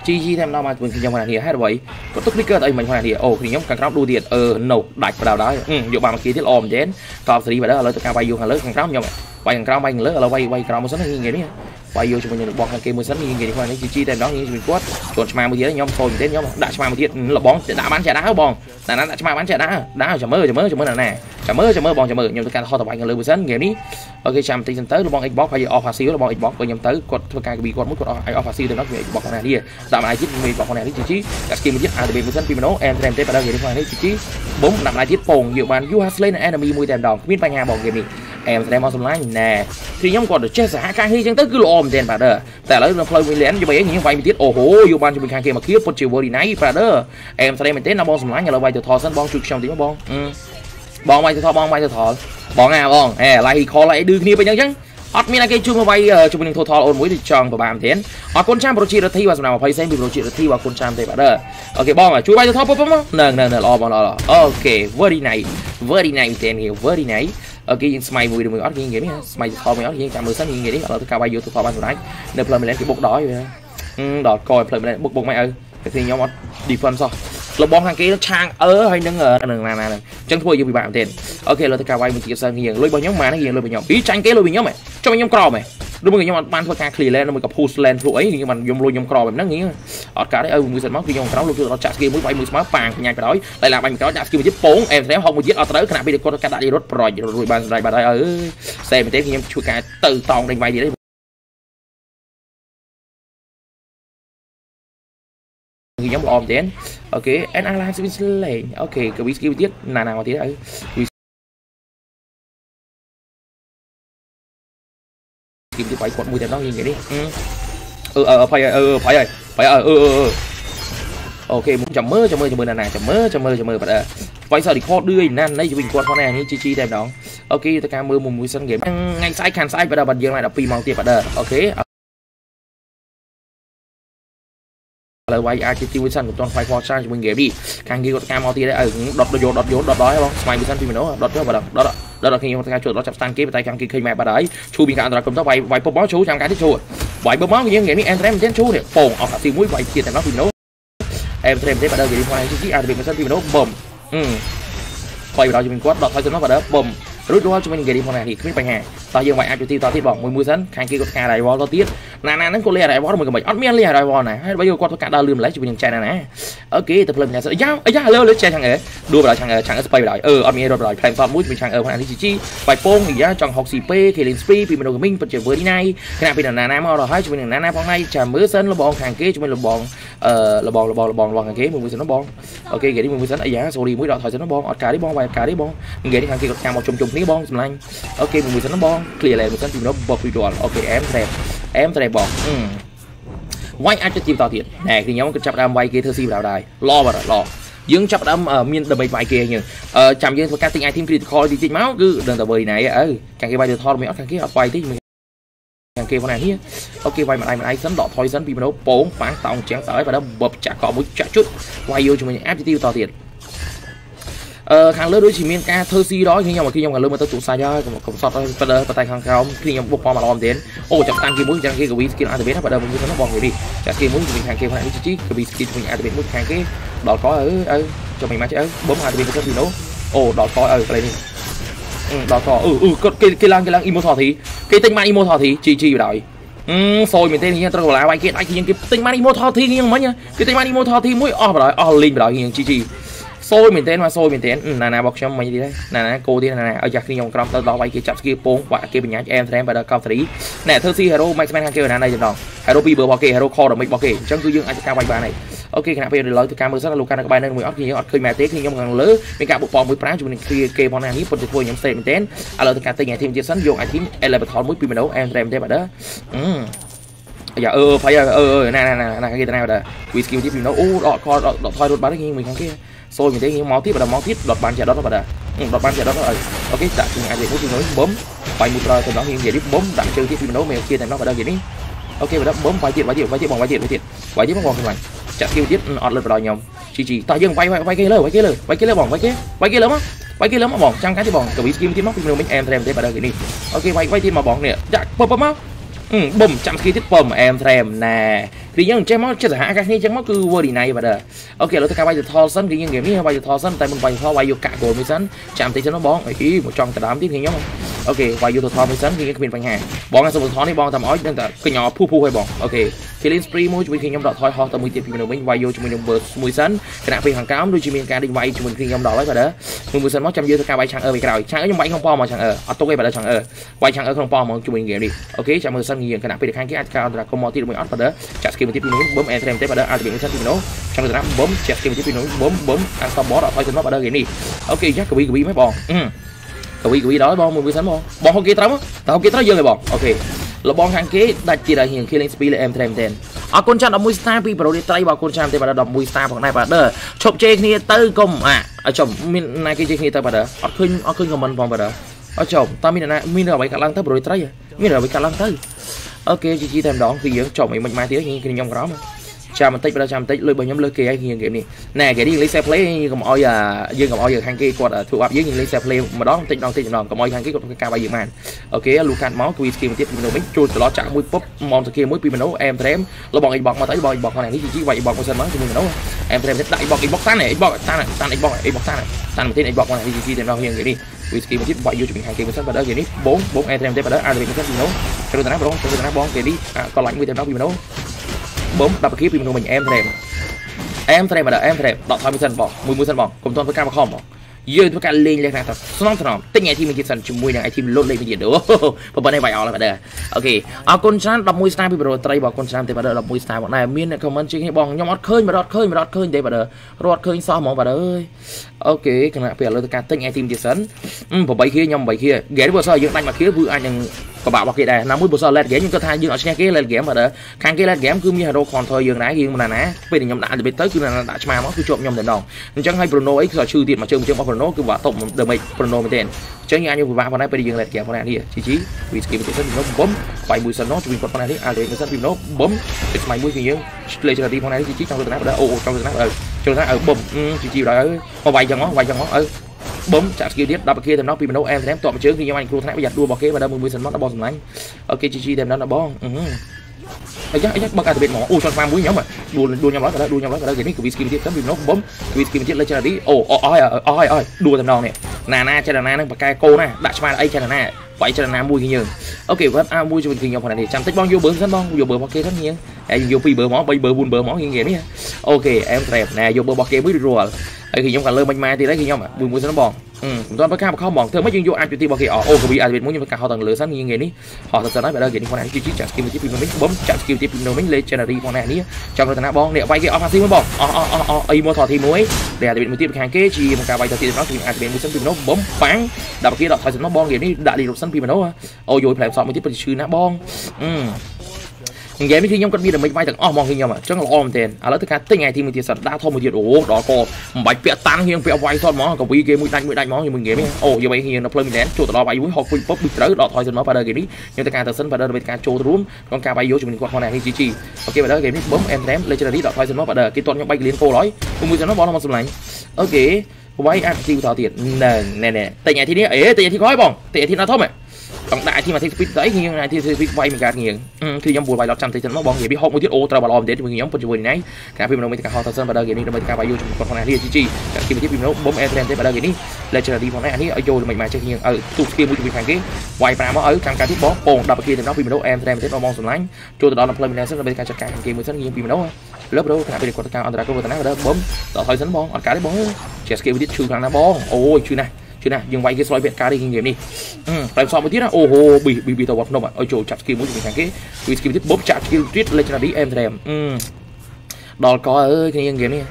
chi chi thêm đâu mà mình kinh doanh thì hết vậy có tức clicker đây mình hoàn thì ồ thì nhóm càng rau đua tiền ờ nổ đạch vào đó dụ bà mà kia thiết ôm đến còn thì vào đó là tụi bay vô hàng lớn càng rau nhau mày bay càng rau bay lớn là bay bay rau một số này như vậy nhá bay vô cho mình được bọt hàng kia mua sắm như vậy đi qua đấy chi chi thêm đó như mình quất chọn mai một tiếng nhóm thôi đến nhóm đã mai một tiếng là bóng đã bán trẻ đá bòn là nó đã mai bán trẻ đá đá chả mơ chả mơ chả mơ là nè chả mơ chả mơ bòn chả mơ nhóm tụi càng kho tụi bay càng lớn mua sắm như vậy ở cái chạm tinh tới là bóng Xbox hay off siêu là bóng Xbox của nhóm tới quật thua càng bị quật mất quật off siêu thì nó bị bọt này đi tạm lại chiếc mình còn con này đấy chị chí các kia mình giết a đê bê một sân phim nó em đem tới vào đây để con này chị chí bốn nằm lại chiếc bồn dựa bàn u hát lên enemy mười đèn đỏ biết bay nhà bồn kìa mình em đem online nè thì nhóm còn được chia sẻ cái hi chẳng tới cứ lòm đèn vào đó tại lấy nó play mình lén cho bé những vay mình tiết ồ hố vô ban cho mình hàng kia mà khiếp một triệu vô đi nấy vào đó em sẽ đem mình tới năm bồn online nhà lâu bay từ thò sân bóng chụp trong tiếng bóng bóng bay từ thò bóng bay từ thò bóng nào bóng hè lại khó lại đưa kia bây giờ chăng ắt mi là cái chung mà bay chúng mình thua thò ôn mũi thì tròn và bám thế ở con tram pro chi được thi vào nào phải xem pro chi được thi vào con tram thế bạn đó ok bom à chú bay cho thò bom bom nè nè nè lo bom lo ok vừa đi này vừa đi này tiền hiểu vừa đi này ok nhưng mày mùi được mười ắt như vậy nha mày thò mày ắt như trăm mười sáu như vậy đấy là tôi cao bay vô thò ban rồi đấy nè play mình lên cái bục đó rồi đó coi play mình lên bục bục mày ơi thì nhóm ắt đi phân so là bom hàng kia nó trang ở hay nâng ở nâng là nè chẳng thua gì bị bạn tiền ok là tôi cao bay mình chỉ sơn hiền lôi bao nhóm mà nó hiền lôi bao nhóm ý tranh cái lôi bị nhóm mày cho mình nhóm cò mày đúng người nhóm ban thua ca clear lên nó mới gặp push lên thua ấy nhưng mà dùng lôi nhóm cò mày nó nghĩ ở cả đấy ơi mười sợi máu khi nhóm cò luôn nó chặt kia mũi bay mười máu vàng nhà cái đói lại là bạn cái chặt kia giúp bốn em sẽ không một giết ở tới khả năng bị con cá đại đi rốt rồi rồi ban đây bà đây ở xem tiếp khi nhóm chui cá từ toàn đánh bay gì đấy nhóm ôm đến ok and I like lane ok cái skill tiết là nào mà thế ấy tìm cái phải quật mùi tiền đó như vậy đi ừ ờ phải ờ phải rồi phải ờ ừ ok muốn chậm mơ chậm mơ chậm mơ là nào chậm mơ chậm mơ chậm mơ vậy vậy giờ thì kho đưa nan lấy cho mình quật con này như chi chi đẹp đó ok ta ca mơ một mũi sân game ngay sai khàn sai và đầu bật dương lại đọc phi màu tiền và ok lời quay ai chơi tiêu sân của toàn phải force cho mình game đi càng ghi con cam mau tí đấy ở đọt vô đọt vô đọt đó hay không mày bị sân phim nó đọt vô vào đó đó đó là khi nhau ta chuột nó chặt sang kia tay càng kia khi mẹ bà đấy chu bình cả rồi cũng tao vay vay bóp bó chú trong cái thiết chu vay bóp bó như vậy em em đến chú thì phồng ở cả tim mũi vay kia thành nó phim nó em thêm thế bà đây thì ngoài chứ ai bị sân phim nó bầm quay vào đó cho mình quát đọt thôi cho nó vào đó bầm rút đó cho mình game đi con này thì không biết bài hàng tao dương vậy ai chơi tiêu tao thiết bỏng mười mười sân càng kia con cà này bó nó tiếc nà nà nó cô lê đại bó mình cầm bịch admin lê đại bó này hay bây giờ con cả đa lườm lấy cho mình chai này nè ok tập lần nhà sẽ giao ấy giao lơ lấy chai thằng ấy đua vào thằng thằng spy vào ờ admin rồi rồi plan mũi mình thằng ở thằng chi chi bài pong thì ra chọn học xp thì lên speed thì mình đồng minh phần chơi vừa đi này cái nào bây giờ nà nà mau rồi hết cho mình nà nà phong này chà mứa sân là bọn hàng kia cho mình là bọn là bọn là bọn là bọn bọn hàng kia mình mới sân nó bọn ok cái đi mình mới sân ấy giá số đi mũi đỏ thời sân nó bọn cả đi bọn vài cả đi bọn người đi thằng kia còn cam một chùm chùm ní bọn ok mình mới sân nó bọn clear lại mình sân thì nó bật video ok em đẹp Emទៅ បង White អាចទៅ kia con này nhé, ok quay mặt này mặt này sấn đỏ thôi sấn vì mình đấu bốn phán tòng chén tới và đó bập chặt cọ mũi chặt chút quay yêu cho mình áp tiêu to tiền hàng lớn đối chỉ miền ca thơ si đó nhưng mà khi nhau hàng lớn mà tôi tụ sai ra còn còn sọt tay tay hàng cao khi nhau buộc qua mà lòm đến ô chặt tăng kia mũi chặt kia của mình kia là từ bên bắt đầu mình nó bòn người đi chặt kia mũi mình hàng kia con này chỉ của mình kia mình ăn từ bên mũi hàng kia đỏ có ở ở cho mình mà chứ bấm hàng từ bên cái gì đó ô đỏ có ở cái này đỏ thỏ ừ ừ cái cái lang cái lang imo thỏ thì cái tinh man imo thỏ thì chi chi đợi ừ rồi mình tên như tao gọi là bài kia anh kia cái tinh man imo thỏ thì nhưng mà nhá cái tinh man imo thỏ thì mũi o mà đợi o linh đợi như chi chi sôi mình tên mà sôi mình tên nà nà bọc xong mày đi đấy nà nà cô đi nà nà ở giặc khi nhông cầm tao đo bài kia chặt kia bốn quả kia bình nhát em em và đợi cầm thủy nè thơ si hero max man kia ở đây rồi hero pi bờ bọc kia hero call được mấy bọc kia trong cứ dương anh cao bài ba này ok cái nào bây giờ lời từ camera là Luca nó bay nên mùi ớt khi nhớ ớt khơi mẹ tết khi nhông gần lứa mình cả bộ bò mùi prá cho mình kia kê bọn hàng hiếp phần thịt vui nhóm xe mình tên à lời từ cả tên nhà thêm chia sẵn vô ai thím em là bật hòn mùi pin đấu em đem thế mà đó dạ ừ phải ừ nè nè nè kia tên nào đó quý skill tiếp mình nó u đọt coi đọt thôi đốt bắn mình không kia xôi mình thấy những máu tiếp và máu tiếp đọt bàn trẻ đó nó bà đọt bàn trẻ đó rồi ok đã cùng ai để muốn nói bấm bay mùi rồi từ đó hiện về đi bấm đặt chơi tiếp mình đấu mèo kia thành nó vào đâu vậy đi ok và đó bấm vài chuyện vài chuyện vài chuyện bằng vài chuyện vài chuyện vài chuyện bằng vài chặt tiêu tiết ọt lên vào đòi nhom chỉ chỉ tao dương vay vay vay kia lơ vay kia lơ vay kia lơ bỏng vay kia vay kia lơ móc vay kia lơ móc bỏng trang cái thì bỏng cậu bị kim tiết móc mình em thèm thế bà đợi cái đi ok vay vay thêm mà bỏng nè chặt bơm bơm móc bùm chạm khi tiết bơm em thèm nè thì những trang móc chưa thả cái này trang móc cứ vô đi này bà đợi ok rồi tất cả bây giờ thò sân thì những game này bây giờ thò sân tại mình bay thò bay vô cả rồi mới sân chạm tí cho nó bỏng ý một trong cả đám tiết thì nhóc ok và vô thò mới sân thì cái mình phải hàng bỏng là số thò này bỏng tầm ói nên là cái nhỏ phu phu hay bỏng ok Killing spree mỗi chúng mình khi nhom đỏ thôi ho tầm mười tiệp mình mình vay vô chúng mình bớt mùi sấn cái nạp phi hàng cám đôi chúng mình cá định vay chúng mình khi nhom đỏ lấy vào đó mùi mùi sấn móc trăm dưa thằng cá vay chẳng ở về cái đòi chẳng ở trong vay không po mà chẳng ở ở tôi về vào đó chẳng ở vay chẳng ở không po mà chúng mình game đi ok chẳng mười sân nhiều cái nạp phi được hai cái account là có multi được mười ót vào đó chặt skill tiệp mình bấm enter tiếp vào đó skill sấn mình nấu chẳng được bấm chặt skill tiệp mình bấm bấm ăn xong bó đỏ thôi chúng nó vào đó game đi ok chắc cái bị bị mấy bòn cái bị đó bòn mùi sấn bòn bòn không kia tao tao kia tao dưa này bòn ok là bọn hàng kế đặt chỉ đại hiện Killing Spree là em thèm tên ở con trang đọc mũi star vì pro đi tay vào con trang thì bà đã đọc mũi star bọn này bà đỡ chụp chê kia tới công à ở chồng mình này cái chê kia tới bà đỡ ở khinh ở khinh của mình vòng bà đỡ ở chồng ta mình là mình là bảy cả lăng tới pro đi tay mình là bảy cả lăng tới ok chị chị thèm đón vì dưỡng chồng mình mai tía như cái nhóm đó mà chà mình tích bà đã chà mình tích lôi bởi nhóm lôi kia anh hiện game này nè cái đi lấy xe play như còn mọi giờ dương còn mọi giờ hàng kia quạt thuộc áp dưới những lấy xe play mà đó tích non tích non còn mọi hàng kia còn cái ca bài dự màn ok Lucan máu quy skill tiếp mình chui từ đó chạm mũi pop mòn từ kia mũi pin mình đấu em thèm là bọn anh bọt mà tới bọn bọt con này cái gì vậy bọt con sơn máu thì mình đấu em thèm sẽ đại bọt cái bọt tan này bọt tan này tan này bọt này bọt tan này tan một tiếng này bọt con này cái gì thèm đâu hiện cái đi quy skill tiếp bọn vô chuẩn bị hàng kia mình sắp vào đó cái đi bốn bốn em thèm tiếp vào đó ai được mình sắp mình đấu cái đồ đá bóng cái đồ đá bóng cái đi còn lạnh quy thèm đâu mình đấu bấm đập clip mình mình em thèm em thèm mà đợi em thèm đọt thoi mình sân bỏ mùi mùi sân bỏ cùng toàn với cam không bỏ dưa với cam lên lên này thật song song tất nhiên thì mình chỉ sân chùm mùi này ai team lốt lên mình gì nữa và bên này bài ở là bạn đây ok con sáng đập mùi star bây giờ tay bỏ con sáng thì bạn đợi đập mùi star bọn này miên này comment chính hay bong nhóm ót khơi mà đọt khơi mà đọt khơi để bạn đợi đọt khơi sao mà bạn ơi ok cái này bây giờ tất cả tất nhiên team chỉ sân và bảy kia nhóm bảy kia ghé vừa sau dựng tay mà kia vừa anh có bảo bọc kia đây năm mươi bộ lên game nhưng có thay nhưng ở trên kia lên game mà đỡ khang kia lên game cứ như đồ còn thôi dường nãy riêng mà nè vì nhóm đã được tới cứ là đã mà nó cứ trộm nhom tiền đồng chẳng hay Bruno ấy giờ trừ tiền mà chơi chơi bóng Bruno cứ vợ tổng được mấy Bruno mới tiền chơi như anh như vừa vào vào này bây giờ dừng lại kẹo vào này đi chỉ chỉ vì skill của nó bấm vài mũi sân nó chụp con này đấy à để sân nó bấm để mày mũi thì nhớ lấy cho đi con này chỉ chỉ trong được nắp đó ô trong được nắp ở trong nắp ở bấm chỉ chỉ đó có vài trong nó vài trong nó ở bấm chạm skill tiếp đập kia thì nó bị mình đấu em ném tọm chứ khi nhau anh luôn nãy bây giờ đua bò kia và đâm mười mươi sân nó đã bò sừng anh ok chi chi thêm nó là bò ấy chắc ấy chắc băng cả biệt mỏ u cho pha mũi nhóm mà đua đua nhau đó cả đó đua nhau đó cả đó cái nick của skill tiếp tấm bị nó bấm skill tiếp lên cho là đi ồ ôi ôi ôi đua thằng đòn này nà na cho là na nó bạc cái cô nè đã cho ai cho là na vậy cho là na mui kia nhường ok vẫn a mui cho mình kia nhau phần này chạm tích băng vô bướm sân băng vô bờ bò kia thằng nhỉ em vô phi bờ mỏ bay bờ buồn bờ mỏ như vậy nhé ok em đẹp nè vô bờ bò kia mới được rồi khi nhóm cả lơ manh mai thì đấy khi nhóm à mùi mùi sắn bòn ừ chúng ta bắt cá không bòn thơ mấy dương vô ăn chuột bò kia ô có bị ăn muốn nhưng cả họ tầng lửa sắn như nghe ní họ thật sự nói về đó con này chiếc chặt skill chiếc mình bấm chặt skill chiếc mình lên generate con này ní trong rồi thằng bòn nè bay cái offensive nó bòn o o o o ai mua thò thì muối để mình tiếp hàng kế chi mà cả bay thò thì nó thì ăn bên mùi sắn nó bấm phán đập kia đập phải nó bòn kia ní đã đi lục sắn pin mà nó ô rồi phải sọ mình tiếp bên chư nó bòn ừ Những game mình còn biết được mấy vai thằng ôm mong khi nhau mà chắc là ôm tiền. À lỡ tất cả tới ngày thì mình tiền sẵn đa thôi một tiền ố đó có bạch bẹ tăng hiên bẹ vai son mó còn vì game mười đánh mười đánh mó như mình game ô như vậy hiên nó plum đen chỗ đó bay úi hộp quỳ pop bịch trớ đó thôi sân mó pader game đi. Nhưng tất cả sân pader về cả trô room con ca bay vô chúng mình quạt con này hi chi. Ok pader game bấm em đếm legendary đó thôi sân mó pader cái toàn nhau bay liên cô nói. Cùng mình cho nó bỏ nó một sầm lạnh. Ok. Quay ăn siêu thảo tiền. Nè nè nè. Tại nhà thì đấy, ế tại nhà thì khói bỏng. Tại nhà thì nó thấp mày. Bằng đại thì mà thấy speed đấy nghiêng này thì speed quay mình cả nghiêng. Thì nhóm buồn bài lọt trăm thì nó bong gì biết hộp một tiết ô tao bà lòm đến mình nhóm phần buồn này. Cả phim nó mình cả họ thật sân và đời game đi mình cả bài vô trong con này thì chi. Cả khi mình tiếp phim nó bấm Ethernet và đời game đi. Lên chờ đi con này thì ở vô mình mà chơi nghiêng. Ở tụt kia mình phải cái quay vào nó ở cam ca tiếp bó. Còn đập kia thì nó phim nó Ethernet tiếp nó bong xuống lánh. Cho từ đó là play mình sẽ là bên cả chặt cả kia mình sẽ nghiêng phim nó. Lớp đó cả bên quạt cao Andra có và đó bấm. Đó thôi sân bóng, ăn cá đấy bóng. Chess kia đi trừ thằng nó bóng. Ôi chư này. Chứ này, nhưng quay cái soi vẹn cá đi kinh nghiệm đi. Ừ, tại sao mới tiết á? Ô hô, bị bị bị tàu bọc đâu mà. Ôi trời, chặt skill muốn mình thằng cái. Vì skill tiết bóp chặt skill tuyết lên cho nó đi em thèm. Ừ. Đó có ơi, cái game này.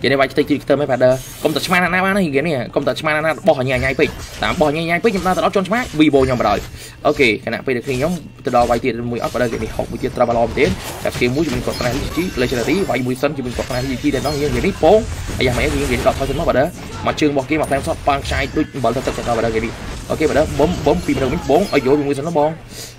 Cái này vậy thì chỉ tầm mấy bạn đờ. Công tập smart na này game này, công tập smart na bỏ nhà nhai pích. Tám bỏ nhà nhai pích chúng ta từ đó cho smart vì bồ nhau mà đợi. Ok, cái này phải được khi nhóm từ đó vài tiền mười up vào đây game này học một chiếc trabalom tiến. Chặt skill muốn mình còn cái này chỉ lên cho nó đi, vậy mười sân cho mình còn cái này gì chi để nó như vậy đi phố. Bây giờ mẹ game này đọc thôi cho nó vào đó. Mà chương bọc kia mà em shot bang sai đuôi bẩn thật thật vào đây game đi. Ok vào đó bấm bấm pin đầu bốn ở vô mười sân nó bong.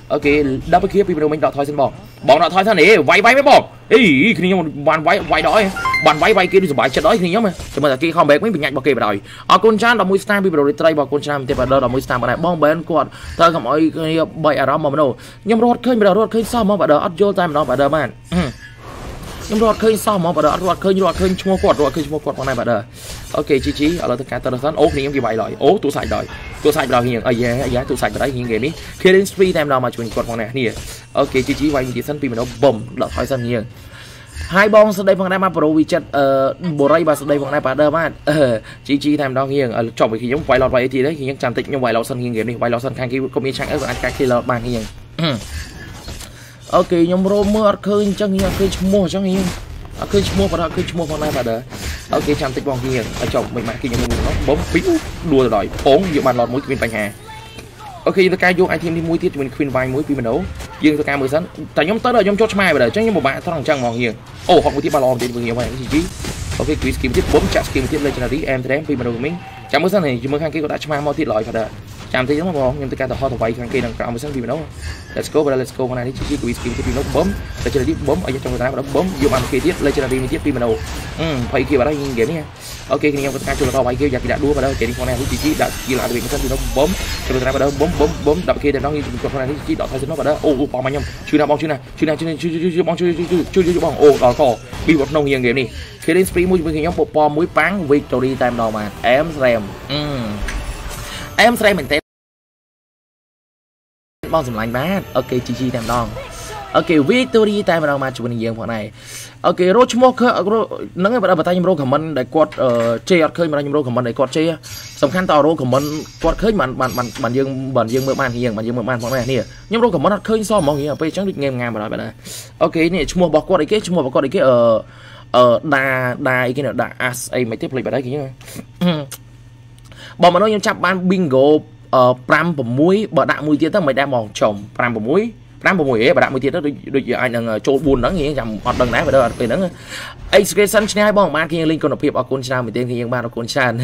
Ok, double kia pin đầu mình đọc thôi xin bong. Bong đọc thôi sao nè, vay vay mới bong. Ý khi nhóm bàn vay vay đó. Bạn vay vay kia đi rồi bài chất đói thì nhớ mà cho mình là kia không bé quý mình nhặt bao kỳ vào đời ở con trang đọc mũi stamp video retry vào con trang thì vào đó đọc mũi stamp vào này bom bên quạt thơ không ơi bậy ở đó mà đâu nhưng rốt khơi vào rốt khơi sao mà vào đó ắt vô tay nó vào đó bạn nhưng rốt khơi sao mà vào đó rốt khơi rốt khơi chua quạt rốt khơi chua quạt con này vào đó ok chi chi ở đó tất cả tờ sẵn ốp thì em gì bậy rồi ố tụ sạch rồi tụ sạch vào hiện ở giá giá tụ sạch vào đấy hiện game đi khi đến free time nào mà chúng mình quạt con này nè ok chi chi quay mình chỉ sân pin mình nó bầm đọc thôi sân hiện hai bong sau đây phần này mà pro vi chất bồ ray và sau đây phần này bà đơ mà chi chi tham đo nghiêng ở trọng với khi giống quay lọt vậy thì đấy khi những tràn tịnh như vậy lọt sân nghiêng game đi quay lọt sân khang kia cũng như chẳng ở dạng cái khi lọt bàn nghiêng ok nhóm pro mưa khơi chẳng nghiêng khơi mua chẳng nghiêng khơi mua và khơi mua phần này bà đơ ok tràn tịnh bong nghiêng ở trọng mình mà khi những mình nó bấm píu đua đòi ống giữa bàn lọt mũi bên bành hà ok chúng ta cai vô item đi mũi tiết mình khuyên vai mũi pin mình đấu dương tôi cai mười sấn tại nhóm tới rồi nhóm chốt mai rồi chắc như một bạn thằng thằng trăng mòn hiền ô hoặc một tiết ba lon thì nhiều bạn cái gì chứ ok quý skill tiết bốn chặt skill tiết lên cho nó tí em thì em pin mình đầu mình chẳng mười sấn này chúng mới khang kia có đã mai mau tiết lợi thật đấy chạm thấy giống mòn nhưng tôi cai thở ho thở vay khang kia đang cào mười sấn pin mình đấu let's go và let's go con này đi chứ quý skill tiết pin nó bấm để cho nó đi bấm ở trong người ta nó bấm dùng ăn kia tiết lên cho nó đi tiết pin mình đầu phải kia vào đây nhìn game nhé ok khi nhau cai cho nó thở vay kia giờ thì đã đua vào đây kể đi con này quý chỉ đã ghi lại được mười sấn thì nó bấm cho người ta vào đây bấm bấm bấm đập kia để nó nhìn con này chỉ đỏ thôi cho nó vào đây ô ô bóng mà nhầm chưa nào bóng chưa nào chưa nào chưa nào chưa chưa chưa bóng chưa chưa chưa chưa chưa bóng ô đỏ cỏ bị bật nông hiền game này khi đến sprint mũi với khi nhóm bộ bom mũi bắn victory time đầu mà em xem em xem mình té bóng dùm lạnh bát ok chi chi time đòn ok victory time đầu mà chụp hình hiền bọn này ok rồi chúng mốc nó người bạn ở tay nhầm comment để quạt chơi ở khơi mà nhầm rô comment để quạt chơi sầm khăn tàu rô comment quạt khơi mà bạn bạn bạn dương bạn dương mượn bạn hiền bạn dương mượn bạn bọn này nè nhầm rô comment khơi so mong hiền bây chẳng được nghe ngang mà nói bạn này ok nè chúng mốc bỏ quạt đấy kia chúng mốc bỏ quạt đấy kia ở ở đà đà cái nào đà asa mấy tiếp lịch bạn đấy kia bỏ mà nó nhầm chắp ban bingo ở pram bầm muối bỏ đạn muối tiết tới mấy đạn mỏng chồng pram bầm muối năm bộ mũi ấy, bà đã mới tiết đó được ai đang trộn buồn đó nghe rằng hoạt động nãy và đó về đó excretion hai bóng mà kia link còn phiệp ở con sao mình tên kia ba nó con sàn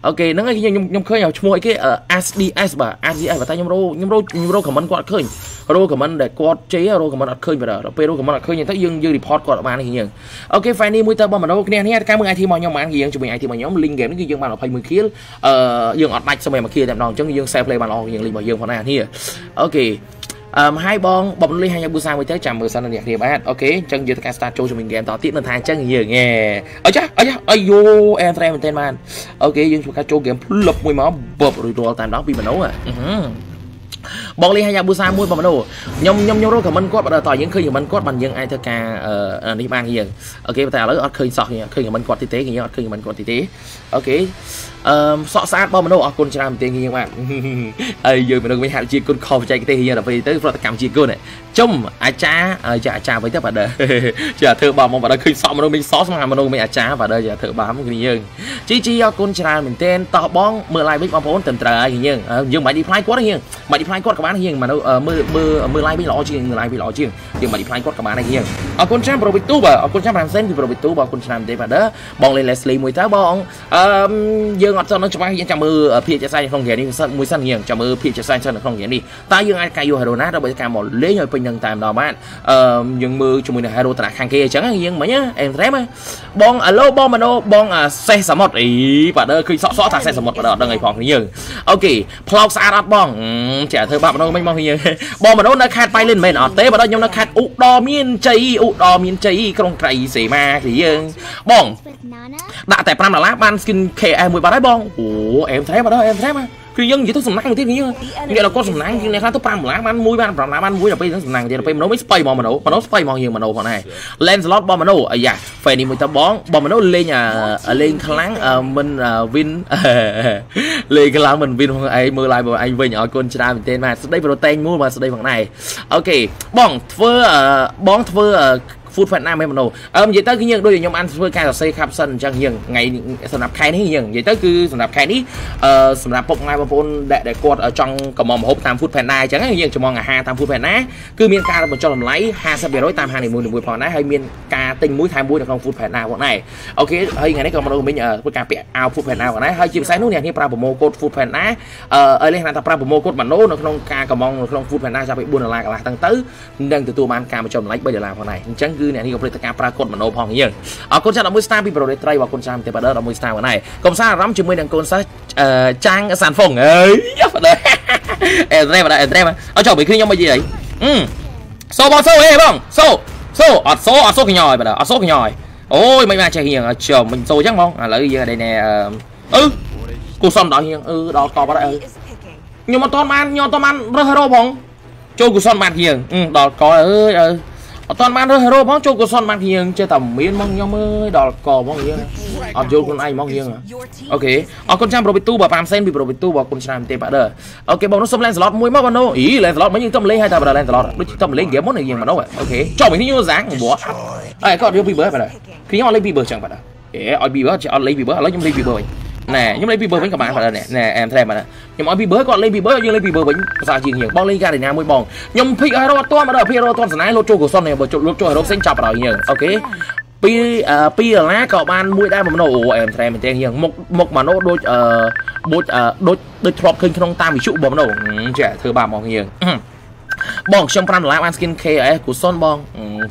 ok nó ngay kia nhung nhung khơi nào mua cái ở sds bà sds và tay nhung rô nhung rô nhung rô comment quạt khơi rô comment để quạt chế rô comment quạt khơi về đó rô comment khơi như thế dương dương report quạt bạn này như ok Fanny mũi tơ bóng mà đâu cái này cái mười ai thì mọi nhau mà anh gì chúng mình ai thì mọi nhóm link game cái dương bạn là phải mười kia dương ọt mạch xong rồi mà kia đẹp đòn chứ dương xe play bạn lo dương link bảo dương phần này kia ok hai bong bọc ly hai nhà busa mới tới chạm mười sân là đẹp bạn ok chân dưới tất cả cho mình game tỏ tiếp lên thang chân nhiều nghe ở chắc ở chắc ai vô em trai mình tên man ok nhưng chúng ta cho game lập mùi máu bập rồi đồ tàn đó bị mà nấu à bọc ly hai nhà busa mua bọc đồ nhom nhom nhom rồi cả mình có bắt đầu tỏ những khi mình có bằng những ai thơ ca ở đi ban hiền ok tại lỡ ở khơi sọt nhỉ khi mình còn thực tế thì nhớ khi mình còn thực tế ok sọ sát bom đâu ở con trai mình tên như bạn ai giờ mình đừng mấy hạt chia con kho chạy cái tên như là về tới rồi cảm chia cơ này trông ai cha ai cha cha với các bạn đời giờ thợ bảo mong bạn đã khơi sọ mà đâu mình sọ sang mà đâu mình ai cha và đây giờ thợ bám cái như chi chi con trai mình tên tỏ bóng mưa lại biết bóng bốn tần trời như nhưng mà đi fly quá đấy nhưng mà đi fly quá các bạn បានហៀងមកមើលមើលមើល live វិញល្អជាងមើល live វិញល្អជាងយើងមក reply គាត់ក៏បានដែរហៀងអរគុណចាំប្រូវិទូបាទអរគុណចាំប្រាំសិនពីប្រូវិទូបងអរគុណឆ្នាំទេបាទបងលេ Leslie មួយតើបងអឺយើងអត់ចង់នឹងច្បាស់យើងចាំមើលភាពជាក់ស្ដែងក្នុងហ្គេមនេះមួយសិនហៀងចាំមើលភាពជាក់ស្ដែងសិនក្នុងហ្គេមនេះតើយើងអាចកាយយក hero ណាដើម្បីការមកលេងឲ្យពេញនឹងតែម្ដងបាទអឺយើងមើលជាមួយនឹង hero តាខាងគេអញ្ចឹងយើងមិញអេមត្រេមបងអាឡូបងម៉ាណូបងសេះសមុទ្រអីបាទឃើញសក់សក់ថាសេះសមុទ្របាទអត់ដឹងអីផងគ្នាយើងអូខេផ្លោកស្អាតអត់បងចែធ្វើបាក់ម្ដងមិញបងគ្នាបងម៉ាណូនៅខេត្តបៃលិនមិនអត់ទេបាទខ្ញុំនៅខេត្តឧត្តរមានជ័យឧត្តរមានជ័យក្រុងក្រៃសីមាគ្នាយើងបងដាក់តែfiveដុល្លារបាន skin เค เอส មួយបាត់ហើយបងអូអេមត្រេមបាទអេមត្រេមគឺយើងនិយាយទៅសំណាំងទៅទៀតគ្នានិយាយដល់គាត់សំណាំងយើងនេះខ្លះទៅfiveដុល្លារបានមួយបានfiveដុល្លារបានមួយដល់ពេលសំណាំងទៀតដល់ពេលម៉ាណូមិនស្បៃហ្មងម៉ាណូម៉ាណូស្បៃហ្មងយើងម៉ាណូផងដែរ Lens Slot បងម៉ាណូអាយ៉ា Fanny មួយតើបងបងម៉ាណូលេងលេងខ្លាំងមិន win លេងខ្លាំងមិន win ផងឯងមើល live បងឯងវិញអរគុណច្រើនមែនទែនបាទស្ដីប្រូតេអ៊ីនមួយបាទស្ដីផងដែរអូខេបងធ្វើបងធ្វើfood Việt Nam mấy bạn đâu, ờm vậy tới cái nhưng đôi giờ nhóm ăn với ca xây khắp sân chẳng nhưng ngày sầm nạp khai đấy nhưng vậy tới cứ sầm nạp khai đi, sầm nạp bọc ngay vào phun để để cột ở trong cỏ mỏm hộp tam food Việt Nam chẳng hạn nhưng chỉ mong là hai tam food Việt Nam, cứ miên ca một cho làm lấy hai sập bể đối tam hai này mùi mùi phòn đấy hay miên ca tinh mũi thay mũi được không food Việt Nam bọn này, ok hay ngày đấy còn một đôi mình ở với cà bẹ ao food Việt Nam bọn này hay chim sái nút này thì pra promo code food Việt Nam, ở đây là tập pra promo code mà nô nó không ca cỏ mỏm không food Việt Nam ra bị buồn là là tăng tứ đang từ từ mà ăn ca một cho làm lấy bây giờ làm bọn này chẳngคือเนี่ยนี่ก็ผลิตการปรากฏมโนพองอย่างอ๋อคนจะเอามือสตาร์พี่โปรเดตไตรว่าคนจะทำแต่ประเดิมเอามือสตาร์วันไหนกองซ่าร้ำจมูกดังคนซ่าจ้างสารฟงเอ้ยเลยเอ็นเร่มาเอ็นเร่มาเอาจบไปขึ้นยังไม่ดีเลยอืมโซ่บอลโซ่เฮ้ยบ้องโซ่โซ่อัดโซ่อัดโซ่ขี้หน่อยประเดิมอัดโซ่ขี้หน่อยโอ้ยไม่มาเชียร์อย่างเชียร์มันโซ่จังบ้องอะไรอย่างใดเนี่ยเออกูซ้อมดอกอย่างเออดอกต่อไปเลยโยมตอนมันโยมตอนมันเรื่องเฮโร่บ้องโจกูซ้อมมันอย่างอืมดอกก่อเออអត់តាន់បានរើសហេរ៉ូផងចូលកូនសនបានហៀងចេះតែមានមកខ្ញុំអើយដល់កមកហៀងអត់យល់ខ្លួនឯងមកហៀងអូខេអរគុណចាំប្រូវីទូបើfiveសេនពីប្រូវីទូបើគុណឆ្នាំទេបាទអូខេបងនោះសុំឡែនសឡតមួយមកបងនោះអីឡែនសឡតមិញយើងទៅលេងហើយតែបើឡែនសឡតដូចទៅលេងហ្គេមមុនហៀងមកនោះអូខេចុះមិញខ្ញុំសាងវ៉ាអីគាត់យកពីបើបាទខ្ញុំអត់លេងពីបើចឹងបាទអេឲ្យពីបើចេះអត់លេងពីបើឥឡូវខ្ញុំលេងពីបើវិញណែខ្ញុំលេងពីបើវិញក៏បានបាទណែអែមថែបាទខ្ញុំឲ្យពីបើគាត់លេងពីបើយើងលេងពីបើវិញភាសាជាងយើងបងលេងការ៉េណាមួយបងខ្ញុំភិកឲ្យរត់តួមកដល់ភិករត់តួស្នាយលុតចូលកុសលនេះបើលុតចូលឲ្យរកផ្សេងចាប់ដល់យើងអូខេពីtwoដុល្លារក៏បានមួយដែរម៉ាណូអូអែមថែមែនទេយើងមុខមុខម៉ាណូដូចអឺដូចដូចដូចធ្លាប់ឃើញក្នុងតាមវិជុបងម៉ាណូចេះធ្វើបាបមកយើងបងខ្ញុំfiveដុល្លារបាន skin เค เอส កុសលបង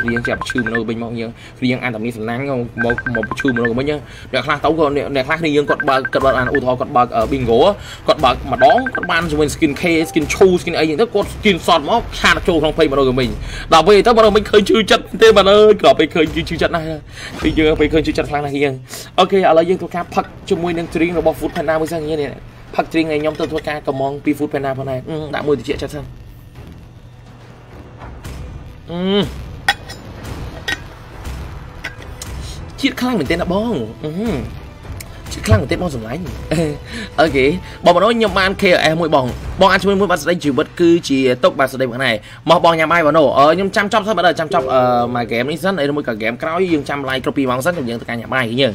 រៀងចាប់ឈឺមនុស្សវិញមកយើងរៀងអានតែមានសំណាំងមកមកឈឺមនុស្សវិញអ្នកខ្លះទៅគាត់អ្នកខ្លះគ្នាយើងគាត់បើកគាត់បើកអានឧទាហរណ៍គាត់បើក bingo គាត់បើកម្ដងគាត់បានជាមួយ skin K skin ឈូ skin អីហ្នឹងទៅគាត់ skin សតមកឆាតចូលក្នុងភ័យមនុស្សវិញដល់ពេលទៅមនុស្សវិញឃើញឈឺចិត្តទេបាទអើយក៏ពេលឃើញឈឺចិត្តណាស់ពេលយើងពេលឃើញឈឺចិត្តខ្លាំងណាស់យើងអូខេឥឡូវយើងធ្វើការផឹកជាមួយនឹង drink របស់ food panda មួយសិននេះផឹក drink ឲ្យខ្ញុំទៅធ្វើការកម្មងពី food panda ផងដែរដាក់មួយតិចចិត្តសិនchiết khăng mình tên là bong chiết khăng mình tên bong sủng lánh ok bong mà nói nhom ban kia em mũi bong bong ăn chung mũi bạn đây chỉ bất cứ chỉ tốc bạn đây bạn này mà bong nhà mai vào nổ ở nhom chăm chăm sao bạn đời chăm chăm mà game này rất đấy nó mới cả game cao nhưng chăm like copy bằng rất nhiều tất cả nhà mai thế nhỉ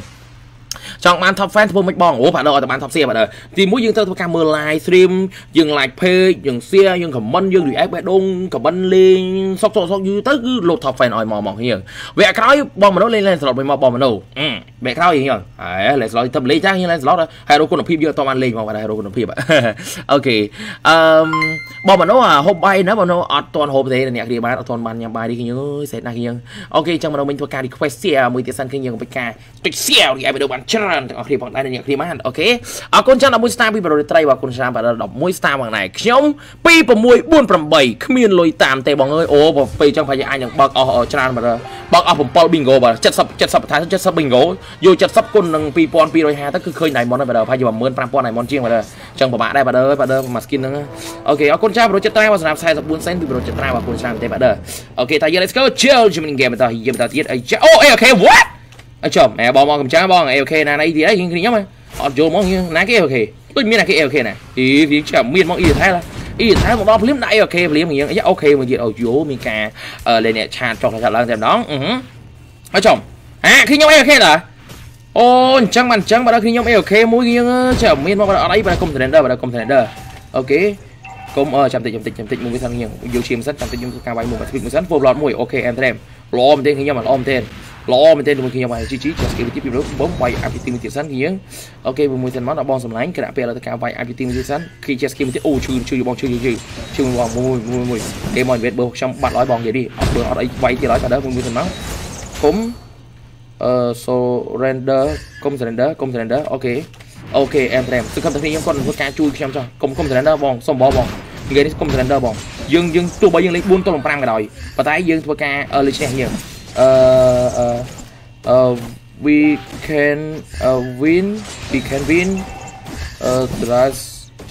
chọn ban top fan thôi mình bong ủa bạn đâu ở ban top xe bạn đời thì mũi dương tơ tôi cam mưa live stream dừng like page dừng share dừng comment dừng react bạn đông comment lên sọc sọc sọc như tới cứ lột top fan ỏi mò mò hiền vậy cái bong mà nó lên lên slot mình mò bong mà đâu vậy cái gì hiền à lên slot tâm lý chắc như lên slot đó hai đôi con đồng phim giờ toàn ăn lên mà hai đôi con đồng phim ok bong mà nó hộp bay nữa mà nó toàn hộp thế này nè kia bài toàn bàn nhà bài đi kia nhớ sẽ này hiền ok trong mà đâu mình thua ca đi quest share mười tiếng sân kia nhường với ca tuyệt share đi ai về đâu bạn chán ទាំងអស់គ្នាបងដែរអ្នកគ្នាមកអូខេអរគុណចាំelevenស្តារពីប្រូត្រីបងអរគុណចាំelevenស្តារបងដែរខ្ញុំtwo six four eightគ្មានលុយតាមទេបងអើយអូពេលចឹងប្រហែលអាចនឹងបើកអស់ច្រើនបើបើកអស់seven ប៊ីងហ្គោបាទseventy seventyថាseventy ប៊ីងហ្គោយកseventyគុណនឹងtwenty two fiftyទៅគឺឃើញ diamond ហើយបាទប្រហែលជាfifteen thousand diamond ជាងបាទចឹងពិបាកដែរបាទអើយបាទមួយ skin ហ្នឹងអូខេអរគុណចាំប្រូចិត្តត្រៃបងសម្រាប់forty fourសេនពីប្រូចិត្តត្រៃបងអរគុណចាំទេបាទអូខេតា let's go chill ជាមួយនឹង game បន្តយើងបន្តទៀតអីចាអូអេអូខេ what អញ្ចឹងអេបងមកកំចាបងអេអូខេណានេះទីអីខ្ញុំហ៎អត់យល់មកណាគេអូខេដូចមានតែគេអូខេណាអ៊ីវាចាំមានមកអ៊ីថែឡាអ៊ីថែមកដល់ភ្លាមដាក់អូខេភ្លាមហ្នឹងអូខេមួយទៀតអូយូមានការលេងអ្នកឆាតចុះឡើងឡើងតែម្ដងអឺអញ្ចឹងហ៎ខ្ញុំអេអូខេឡាអូអញ្ចឹងមិនអញ្ចឹងបើដល់ខ្ញុំអេអូខេមួយខ្ញុំចាំមានមកអត់អីបើកុំ trader បើកុំ trader អូខេ កុំ ចាំ តិច តិច តិច មួយ ថា ខ្ញុំ យក ឈាម សិន ចាំ តិច ខ្ញុំ ធ្វើ ការ វាយ មួយ កាត់ មួយ សិន ពោះ ប្លត់ មួយ អូខេ អែម ត្រែម ល្អ មែន ទេ ខ្ញុំ អត់ អម ទេ ល្អ មែន ទេ ជាមួយ ខ្ញុំ ហើយ ជីជី ជា ស្គីល ទី ពី លើ បំ វាយ អាយ พี ទី មួយ ទៀត សិន ខ្ញុំ អូខេ មួយ សិន មក ដល់ បង សំឡាញ់ ក្រាក់ ពេល ទៅ ការ វាយ អាយ พี ទី មួយ ទៀត សិន គី ជា ស្គីល ទី អូ ឈឺ ឈឺ បង ឈឺ យឺ ឈឺ បង មួយ មួយ មួយ គេ មក invest បើ ខ្ញុំ បាត់ ឲ្យ បង និយាយ នេះ អត់ បើ អត់ អី វាយ ទៀត ឲ្យ បាទ មួយ សិន មក កុំ surrender កុំ surrender កុំ surrender អូខេ ok em em tôi không thấy những con cá chui trong cho cùng không thể đâu bong xong bỏ bong ghế không thể đâu bong dương dương tôi bây giờ lấy buôn tôi làm pram cả đời và tái dương tôi ca ở lịch nhiều we can uh, win we can win uh, trust,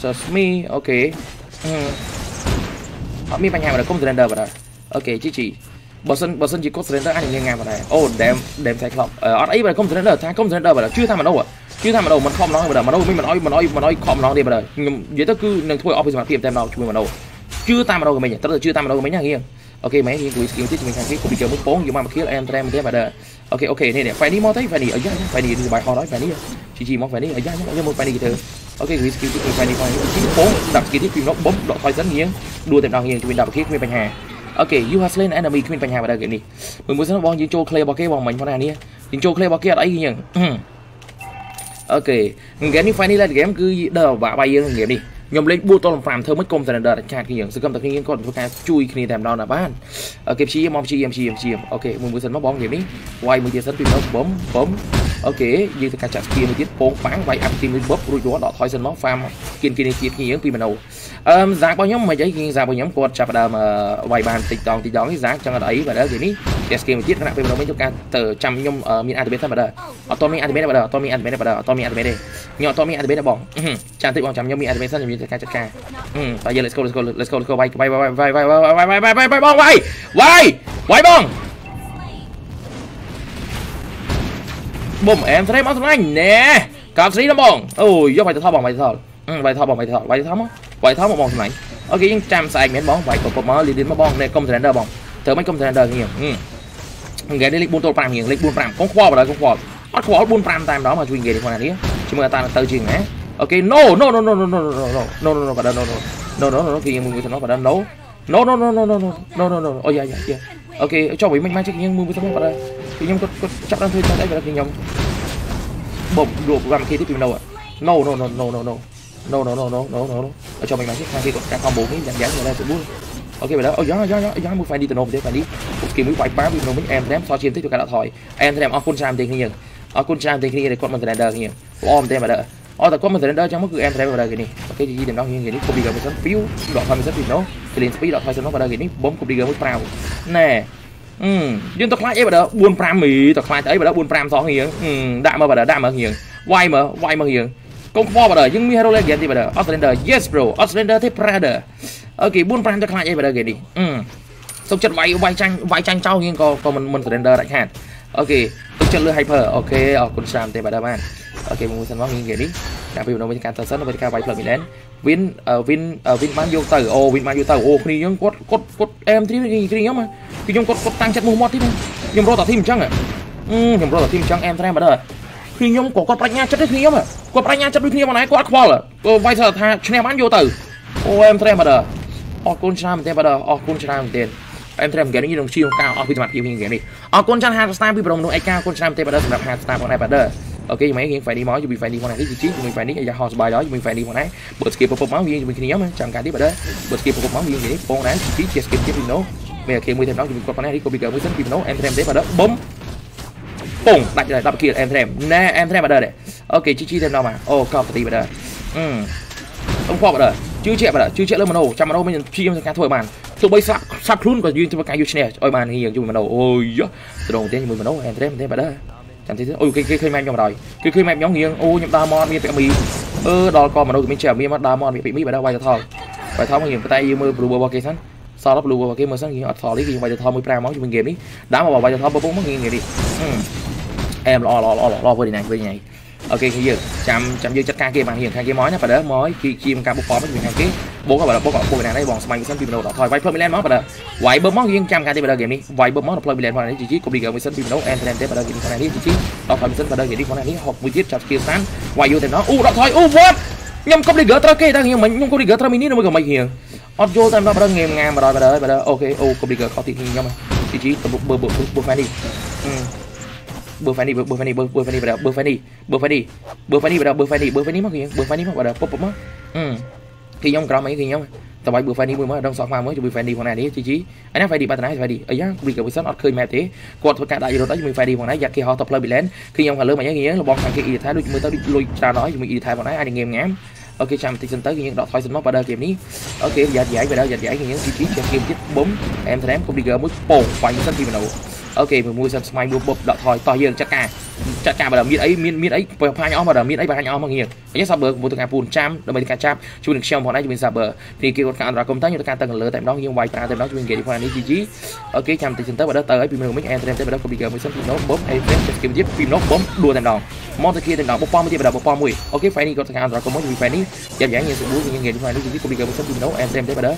trust me ok họ mi bằng hàng là không thể đâu bạn ok chị chị bờ sân bờ sân chỉ có surrender anh nghe mà này oh đẹp đẹp sạch lọc ở ấy mà không surrender thang không surrender bạn chưa tham mà đâu ạ chứ tham mà đâu mình không nói mà đâu mình nói mình nói mình nói không nói đi mà đời vậy tớ cứ nên thôi office mà tìm tem đâu chúng mình mà đâu chưa tham mà đâu của mình tớ là chưa tham mà đâu của mình nha nghe ok mấy cái skill tiếp cho mình thằng tiếp cũng bị chơi mất vốn nhưng mà mà kia em tem thế mà đời ok ok này này phải đi mo thấy phải đi ở dưới phải đi bài ho nói phải đi chỉ chỉ mo phải đi ở dưới nhưng mà phải đi gì thế ok cái skill tiếp phải đi coi cái vốn đặt skill tiếp phim nó bấm đọt thôi rất nghiêng đua tìm nào nghiêng chúng mình đạp kia không bị nhà ok you have slain enemy không bị nhà mà đời cái này mình muốn xem bóng dính trôi clay bóng kia bóng mình con này nha dính trôi clay bóng kia đấy như ok game này Fanny là game cứ đờ vả bay dương game đi nhom lên bua to làm phàm thơm mất công thần đợt chặt cái gì sự cầm tập khi còn có chui khi làm đòn là bán kịp chi mong chi em chi em chi em ok mười mười sân móc bóng game đi quay mười chia sân phim bấm bấm ok như tất cả chặt kia mới tiếp bốn phán vậy ăn tim mới bóp rồi gió đỏ thoi sân móc phàm kiên kiên kiệt khi những phim đầu giá bao nhóm mà giấy giá bao nhóm quạt chặt đờ mà vài bàn tịch đòn tịch đòn cái giá chẳng là đấy và đó gì ní game tiếp các bạn phim đầu mấy chỗ ca từ trăm nhom miền An từ bên thân vào đời Tommy An từ bên vào đời Tommy An từ bên vào đời Tommy An từ bên đây nhỏ Tommy An từ bên là bỏng chạm tịch bỏng chạm nhom miền An từ bên thân chặt ca bây giờ let's go let's go let's go let's go bay bay bay bay bay bay bay bay bay bay bong bay bay bay bong bùm em thấy máu thằng anh nè cà sĩ nó bong ôi do phải thao bong phải thao phải thao bong phải thao phải thao máu phải tháo một bong thằng này ok nhưng chạm sai miếng bóng phải cột máu liền đến máu bong này công thể đỡ bong thử mấy công thể đỡ nhiều ghé đi lịch buôn tôi pram nhiều lịch buôn pram không khoa vào đây không khoa bắt khoa buôn pram tam đó mà chuyên nghề thì khoa này nhé chúng ta ta tự chuyện nhé ok no no no no no no no no no no no no no no no thì mình nó phải đơn đấu no no no no no no no no ôi dạ dạ ok cho mấy mình mang chiếc nhưng mua cái thằng vào đây thì nhung có chắc đang thuê cho đấy vào đây thì nhung bột luộc làm khi tiếp tìm đâu ạ no no no no no no no no no no no no cho mình mang chiếc hai khi còn combo cái dạng dáng này là sẽ buôn ok vậy đó ôi gió gió gió gió mua phải đi từ nộp thế phải đi kiếm mấy vài phá vì nó mấy em ném so chiếm thích cho cả đạo thỏi em thèm ông quân sam thì nhiều ông quân sam thì kia để con mình thèm đờ nhiều om thèm mà đờ ở tại con mình thèm đờ trong bất cứ em thèm mà đờ cái này cái gì đừng nói như vậy đi không bị gặp mình sắm phiếu đọt thoi mình sắm phiền nó thì liền phiếu đọt thoi sắm nó mà đờ cái này bấm không bị gặp mất prao nè um nhưng tao khai ấy mà đờ buôn pram mì tao khai tới mà đờ buôn pram so nhiều um đạm mà đờ đạm mà nhiều quay mà quay mà nhiều công pho mà đờ nhưng mi hero lên gì mà đờ Australia yes bro Australia thế brother ok buôn pram tao khai ấy mà đờ cái này um xong chật vay vay tranh vay tranh trao nhưng còn còn mình mình surrender đại hạn ok tôi chật lừa hyper ok ở con sam thì bà đam an ok mình muốn xem nó như vậy đi đã biểu nó với cái tờ sân nó với cái vay phần mình đến win win win bán vô tử ô win bán vô tử ô khi những cốt cốt cốt em thì cái gì nhá mà khi những cốt cốt tăng chất mua mót thế này nhưng rồi tỏ thêm trắng à nhưng rồi tỏ thêm trắng em thế này mà đời khi những cốt cốt bạch nha chất đấy khi nhá mà cốt bạch nha chất đấy khi nhá mà này cốt khoa là vay sợ thà cho em bán vô tử ô em thế này mà đời ở con sam thì bà đời ở con sam tiền em thêm cái những đồng chiêu cao ở phía mặt kia như thế này ở con chân hai star bị bồng nó ai cao con sam tê bắt đầu làm hai star con này bắt đầu ok mấy cái phải đi mó cho mình phải đi con này cái vị trí mình phải đi giờ họ bài đó mình phải đi con này bớt skip bớt máu gì mình nhớ mà chẳng cái đi bắt đầu bớt skip bớt máu gì vậy con này vị trí skip tiếp nó bây giờ khi mới thêm nó thì mình con này đi có bị gỡ mới dẫn tìm nó em thêm đấy bắt đầu bấm bùng đặt lại đặt kia em thêm nè em thêm bắt đầu đấy ok chi chi thêm đâu mà ô còn phải đi bắt đầu ông khoa bắt đầu chưa chẹt bắt đầu chưa chẹt lên màn hồ chạm màn hồ mình chi em cái thôi màn tôi bây sắp sắp luôn còn duyên cho cái YouTube này ôi bạn hiện chúng mình đầu ôi gió từ đầu tiên mình mà nấu em thế em thế mà đó chẳng thế ôi cái cái khi mày nhom rồi cái khi mày nhom nghiêng ôi nhom đa mòn mi bị ơ đo con mà đâu mình chèo mi mà đa mòn bị mi mà đâu quay cho thò quay thò mà nhìn cái tay yêu mưa blue ball kia sẵn sau đó blue ball kia mà sẵn nhìn thò lấy cái quay cho thò mới ra máu cho mình game đi đá mà bảo quay cho thò bấm bấm nghiêng đi em lo lo lo lo với đi này với này ok bây giờ chạm chạm dư chắc ca kia bạn hiện hai cái mối nó phải đỡ mối khi chim ca bốc pháo mình hàng cái bố các bạn bố các bạn này bọn smile mình sân phim đầu thôi vài phút mình lên món vào đó vài bơm món riêng chạm ca đi vào đó game đi vài bơm món play mình lên vào đấy chỉ chỉ cũng đi game mình sân phim đấu em lên thế vào đó game con này đi chỉ chỉ đó thôi mình sân vào đó game đi con này đi học mười chiếc chặt kia sáng vài vô thì nó u đó thôi u vớt nhầm cũng đi gỡ trao kia đang hiện mình nhung cũng đi gỡ trao mini nó mới còn mày hiện Ót vô tao nó bắt đầu ngềm ngang mà đòi bà đợi bà đợi. Ok, ô oh, không đi gỡ khó thì nhau mà. Chị chị tao bơ bơ bơ Fanny. Bơ Fanny bơ Fanny bơ Fanny bà đợi bơ Fanny bơ Fanny bơ Fanny bà đợi bơ Fanny bơ Fanny mắc gì bơ Fanny mắc bà đợi pop pop mất. Ừ. Thì nhau cỡ mấy thì nhau mà. Tao bay bơ Fanny bơ mới đang sọt mà mới cho bơ Fanny con này đi chị chị. Anh nói phải đi ba tao nói phải đi. Ấy á, bị gỡ bị sót ót khơi mẹ thế. Quạt cả đại rồi đó mình phải đi con này giặc kia họ tập play bị lén. Khi nhau cả lớn mà nhớ nghĩa là bọn thằng kia y thái đôi chúng mới tao đi lôi ra nói chúng mình y thái bọn này ai ngềm ngám. Ok chạm thì sân tới những đọt thoại sân móc vào đây kiếm ní. Ok giải giải về đâu giải giải những vị trí trong game chết bốn em thằng em không đi gỡ mới bổ quanh sân thì mình đầu. Ok mình mua sân smile mua bột đọt thoại to hơn chắc cả chắc cả vào đầu miết ấy miết miết ấy vào hai nhóm vào đầu miết ấy vào hai nhóm bằng nghiền. Nhất sập bờ một thằng apul chạm đôi bên cạnh chạm chúng được xem bọn này chúng mình sập bờ thì kêu các anh ra công tác như các anh tầng lửa tại đó nhưng vài ta tại đó chúng mình kể đi qua này gg. Ok chạm thì sân tới vào đó tới vì mình mấy em thằng em tới vào đó không đi gỡ mới sân thì nó bóp em chắc kiếm giết phim nó bấm đua tầm đòn mong kia tầm đòn bóp bom mới vào đầu bóp bom mùi. Ok phải đi các thằng anh ra công mới phải giảm giảm nhiều sự búa như nghề chúng mày nói gì chứ không bị gỡ một số tiền đấu em xem thế mà đó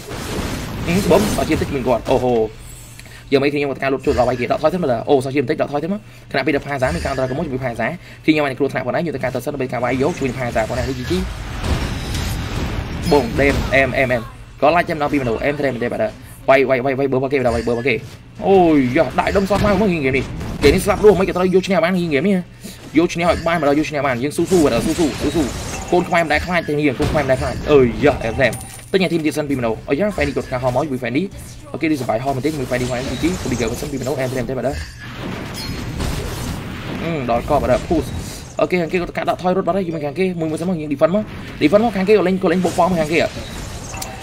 bấm sao chia tích mình còn ồ hồ giờ mấy khi nhau một ca lột chuột vào bài kia đọt thôi thế mà là ồ sao chia tích đọt thôi thế mà khả năng bị đập phá giá mình cao ra có mỗi bị phá giá khi nhau này lột thảm của đấy nhiều tất cả tờ sân bên cả bài dấu chui phá giá của này đi gì chứ bùng đêm em em em có like em nó bị mình đầu em thêm đây bạn ạ quay quay quay quay bơm vào kia đầu quay bơm vào kia ôi giờ đại đông sao mai không nghỉ nghiệm đi để đi slap luôn mấy cái tao vô nhà bán nghỉ nghiệm nha vô nhà hỏi mai mà đâu vô nhà bán nhưng su su ở su su su su con không em đã khai thì nhiều con không em đã khai ơi giờ em xem tất nhiên thêm tiền sân pin đầu ở giá phải đi cột cả hoa mới vì phải đi ok đi giải bài hoa mình tết mình phải đi hoa em tí còn bây giờ có sân pin đầu em em thế mà đó đòi co và đợi push ok hàng kia cả đã thôi rút vào đây nhưng mà hàng kia mình muốn sắm hàng đi phân mất đi phân mất hàng kia còn lên còn lên bộ form hàng kia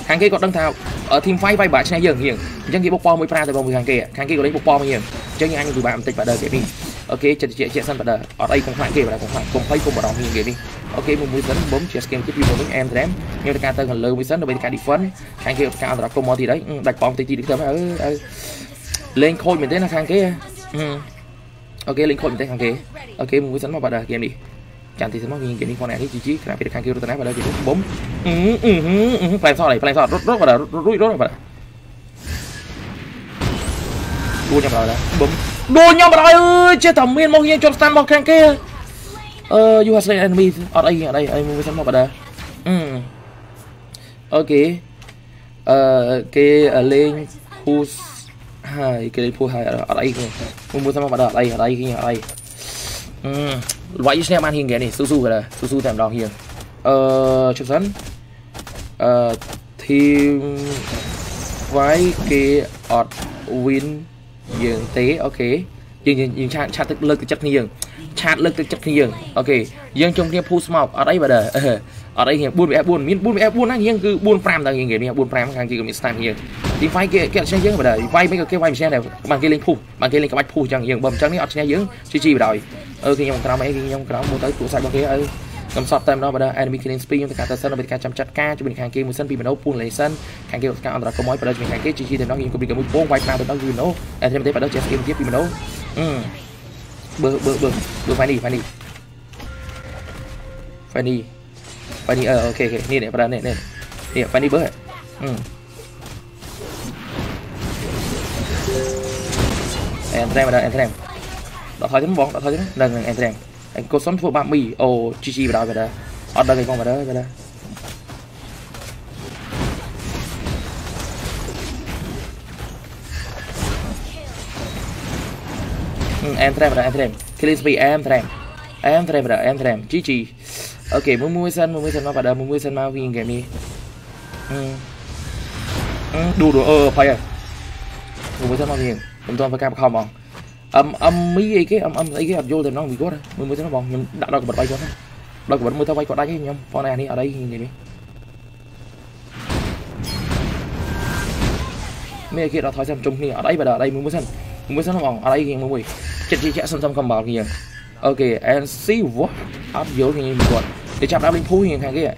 hàng kia còn đang thao ở team fight vai bả trên này dường hiện dân kia bộ form mới ra từ vòng mười hàng kia hàng kia còn lấy bộ form hiện chơi như anh người bạn tịch và đời sẽ đi. Ok chật chẽ chẽ sân bật ở đây không phải kể là không phải không phải không bỏ đòn như đi. Ok mình muốn dẫn bấm chess game tiếp video với em thì em nhưng ta cần lớn với sân ở bên cả đi phân khang kia cao là không thì đấy đặt bóng tí tí được thôi lên khôi mình thế là khang kia ok lên khôi mình thế khang kia ok mình muốn dẫn vào bật game đi chẳng thì sẽ móc nhìn cái đi con này thì chỉ là khang kia ta vào thì bấm phải sao này phải sao rút rút vào rút rút vào đua nhau vào đó bấm đua nhau vào ơi chết thằng miên mong nhiên cho stand một khang kia ờ you have enemy ở đây ở đây ở đây mua sắm một bà đà ok ờ cái lên khu hai cái lên khu hai ở đây mua sắm một bà đà ở đây ở đây kia ở đây loại như xem ăn hiền kìa này su su là su su tạm đòn hiền ờ chụp sẵn ờ thì vái kia ở win dường tế ok dường dường chặt chặt lực từ chất nhiều chặt lực từ chất nhiều ok dường trong kia push mọc ở đây bà đời ở đây buôn bé buôn miếng buôn bé buôn anh dường cứ buôn pram là như vậy buôn pram hàng kia của mình stam nhiều thì vay kia kia xe dường bà đời vay mấy cái vay xe này bằng kia lên phù bằng kia lên cái bạch phù chẳng dường bầm trắng này ở xe dường chi chi bà đời ở kia nhông trao mấy kia nhông trao mua tới tủ sạch bằng kia ơi cầm sọt tem đó bà đời enemy killing speed tất cả tất sân bên kia chăm chặt ca cho mình hàng kia một sân pin mình đấu buôn lấy sân hàng kia cao là có mối bà đời mình hàng kia chi chi thì nó cũng bị cái mũi bông vay pram thì nó như nó em thêm thấy bà đời chơi game tiếp pin mình đấu bơ bơ bơ bơ phải đi phải đi phải đi phải đi ờ ok ok nè nè nè nè nè phải đi bơ em xem vào đây em xem đọt thôi chấm bóng đọt thôi chấm đừng em xem anh cố sống thuộc ba mì ô chi chi vào đây vào đây ở đây cái con vào đây vào đây em thèm rồi em thèm killing speed em thèm em thèm rồi em thèm chi chi ok mua mua sân mua mua sân mà vào đây mua mua sân mà win game đi đủ đủ ờ phải rồi mua mua sân mà win mình toàn phải cam không bằng âm âm mấy cái cái âm âm ấy cái hạt vô thì nó bị cốt mua mua sân nó bằng mình đặt đôi của bật bay cho nó đôi của bật mua tao bay cọ đây chứ nhom con này đi ở đây nhìn đi mấy kia đó thôi xem chung đi ở đây và ở đây mua mua sân mua sân nó bằng ở đây thì mua mì chặt chẽ chẽ xong xong cầm bảo kìa ok and see what up vô thì mình còn để chạm đáp lên phu thì thằng kia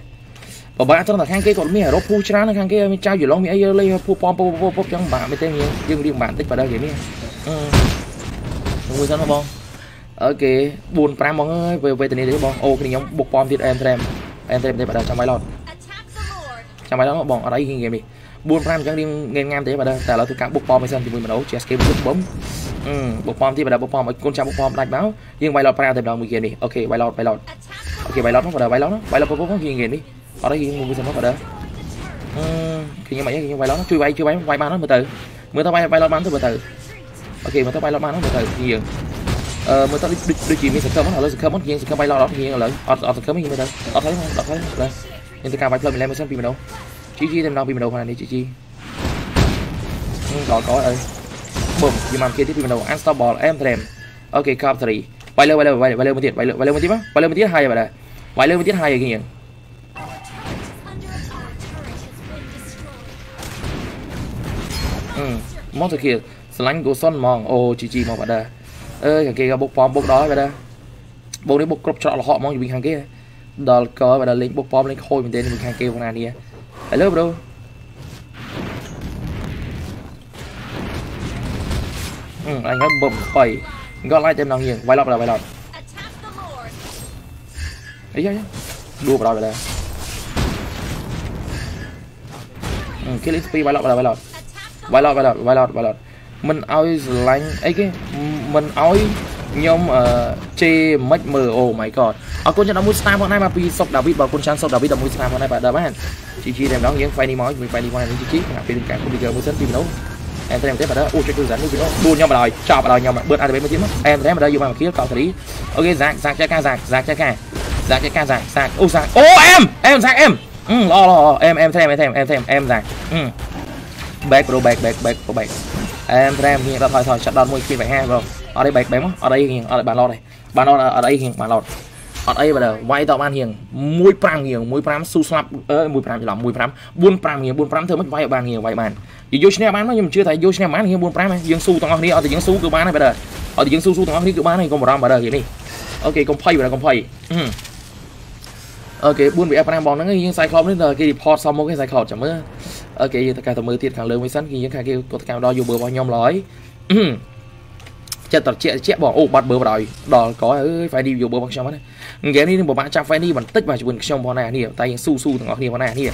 bảo bạn trong là thằng kia còn mấy hero phu chán thằng kia mình trao gì lon mỹ lấy phu pom pom pom pom chẳng bạn mới tên gì nhưng riêng bạn tích vào đây vậy nè mua sân nó bằng ok buồn pram mong ơi về về từ này để bằng ô cái nhóm buộc pom thì em thêm em thêm để bạn trong máy lọt trong máy lọt nó bằng ở đây thì game đi buôn pram chẳng đi ngang ngang thế mà đây tại là tôi cắm bột pom xem thì mình mà đấu chess game rất bấm bột pom thì mà đầu bột pom con trai bột pom đánh báo nhưng bay lọt pram thì đầu mình kia đi ok bay lọt bay lọt ok bay lót nó vào đầu bay lót nó bay lọt bột bột nó kia đi ở đây mình mới xem nó vào đây kiểu như vậy, kiểu như vậy nó chui bay, chui bay, quay ba nó từ từ, mưa tao bay, bay lo bắn từ từ, ok, mưa tao bay lo bắn nó từ từ, nhiều, mưa tao đi đi chìm như sực cơm nó rồi, sực cơm mất nhiên, sực cơm bay lo đó thì nhiên rồi, ọt ọt sực cơm như vậy thôi, ọt thấy không, ọt thấy, rồi, nhưng tao cào bay lên mình lên mình xem phim mình đâu, chi chi thêm nào phim mình đâu này đi chi chi, có có ơi, bùm, gì mà kia tiếp phim mình đâu, unstar ball em thèm, ok, card three, bay lên bay lên bay lên bay lên một tiết, bay lên bay lên một tiết á, bay lên một tiết hai vậy này, bay lên một tiết hai vậy kia. Món thực hiện slang của son mòn ô chị chị mòn vậy đây, ơi kia gặp bốc pom bốc đó vậy đây, bốc đấy bốc crop chọn là họ mong gì bình hàng kia, đờ cờ vậy đây lính bốc pom lính khôi mình đến bình hàng kia con này đi, phải lớp đâu, ừ, anh nói bấm bảy, gọi lại thêm nào nhiều, vài lọt rồi vài lọt, ấy chứ, đua vào đó vậy đây, ừ, cái lính speed vài lọt rồi vài lọt. Vài lọt, vài lọt, vài lọt, vài lọt. Mình oi lạnh ấy cái mình oi nhóm ờ chê mách mờ oh my god. Ở con chân đã muốn star bọn này mà bị sọc David vào con chân sọc David đã muốn star bọn này bạn đã bạn. Chị chị đem đó những Fanny mói, mình Fanny mói này chị chị là bên cạnh không video mới dẫn tìm đâu. Em đem cái vào đó. Ô chơi cứ dẫn đi video. Đu nhau mà đòi, chọc vào đòi nhau mà bượt ăn được mới tiếng mất. Em đem vào đó vô mà kia cậu xử lý. Ok, dạng dạng cha ca dạng, dạng cha ca. Dạng cha ca dạng, dạng. Ô dạng. Ô em, em dạng em. Ừ lo lo, em em thêm em thêm em thêm em dạng. Ừ. Back bro back back back back em em hiện tại thôi thôi chặt đòn môi khi phải ha rồi ở đây back bém ở đây hiện ở đây bàn lót này bàn lót ở đây hiện bàn lót ở đây bây giờ quay tàu ban hiện mũi pram hiện mũi pram su slap ơi mũi pram gì lắm mũi pram buôn pram hiện buôn pram thưa mất vay bàn hiện vay bàn vì vô xe bán nó nhưng chưa thấy vô xe bán hiện buôn pram này dương su toàn đi ở từ dương su cứ bán này bây giờ ở từ dương su su toàn đi cứ bán này còn một ram bây giờ hiện đi ok còn pay bây giờ còn pay ok buôn bị pram bóng nó cái sai cloud đến giờ cái report xong một cái sai cloud chả mưa ok tất cả tầm mười tiết càng lớn mới sẵn khi những cái kêu tất cả đo dù bờ vào nhom lói chặt tật chẹt chẹt bỏ ổ bật bờ vào đòi đò có ơi phải đi dù bờ bằng trong đấy ghé đi một bạn chạm phải đi bằng tích mà chỉ buồn trong bọn này nè tay những su su thằng họ nè bọn này nè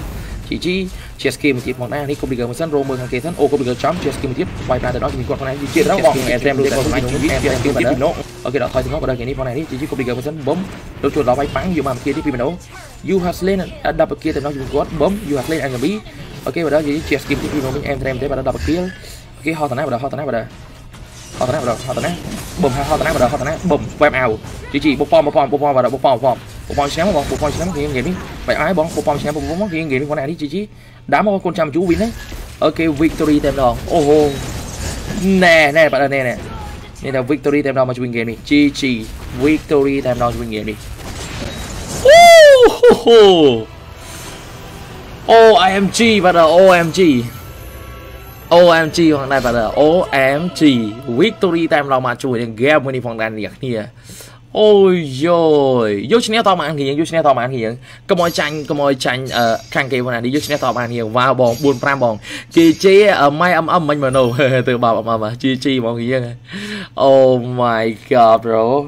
chỉ chi chia skin một tiết bọn này đi không bị gờ mới sẵn rồi mười thằng kia sẵn ô không bị gờ chấm chia skin một tiết vài ba đó thì mình còn con này chỉ chia đó bọn em em để bọn này em em nó ok đó thôi thì nó vào đây cái này bọn này đi chỉ chỉ không bị gờ mới sẵn bấm đôi chuột đó bay bắn dù mà kia đi pin đấu you has lên đập kia thì nó dùng gót bấm you has lên anh bị ok và đó chỉ chia skin thì Bruno mình em thêm thế và đó đập kia ok ho thằng này vào đó ho thằng này vào đó ho thằng này vào đó ho thằng này bùm ho thằng này vào đó ho thằng này bùm web out chỉ chỉ bột pom bột pom bột pom vào đó bột pom bột pom bột pom sáng bột pom sáng thì nghe đi phải ai bón bột pom sáng bột pom thì nghe đi con này đi chỉ chỉ đá một con trăm chú win đấy ok victory thêm đòn oho nè nè bạn ơi nè nè nên là victory thêm đòn mà win game đi chỉ chỉ victory thêm đòn win game đi ô em giê và ô em giê ô em giê hoặc này và ô em giê victory time là mà chui đến game với đi phòng đàn liệt nè ôi rồi vô chén to mà ăn thì vô chén to mà ăn thì có mồi chanh có mồi chanh ở khang kia này đi vô chén to mà ăn thì vào bòn buồn pram bòn chi chi ở mai âm âm mình mà nổ từ bảo mà mà chi chi mọi người oh my god bro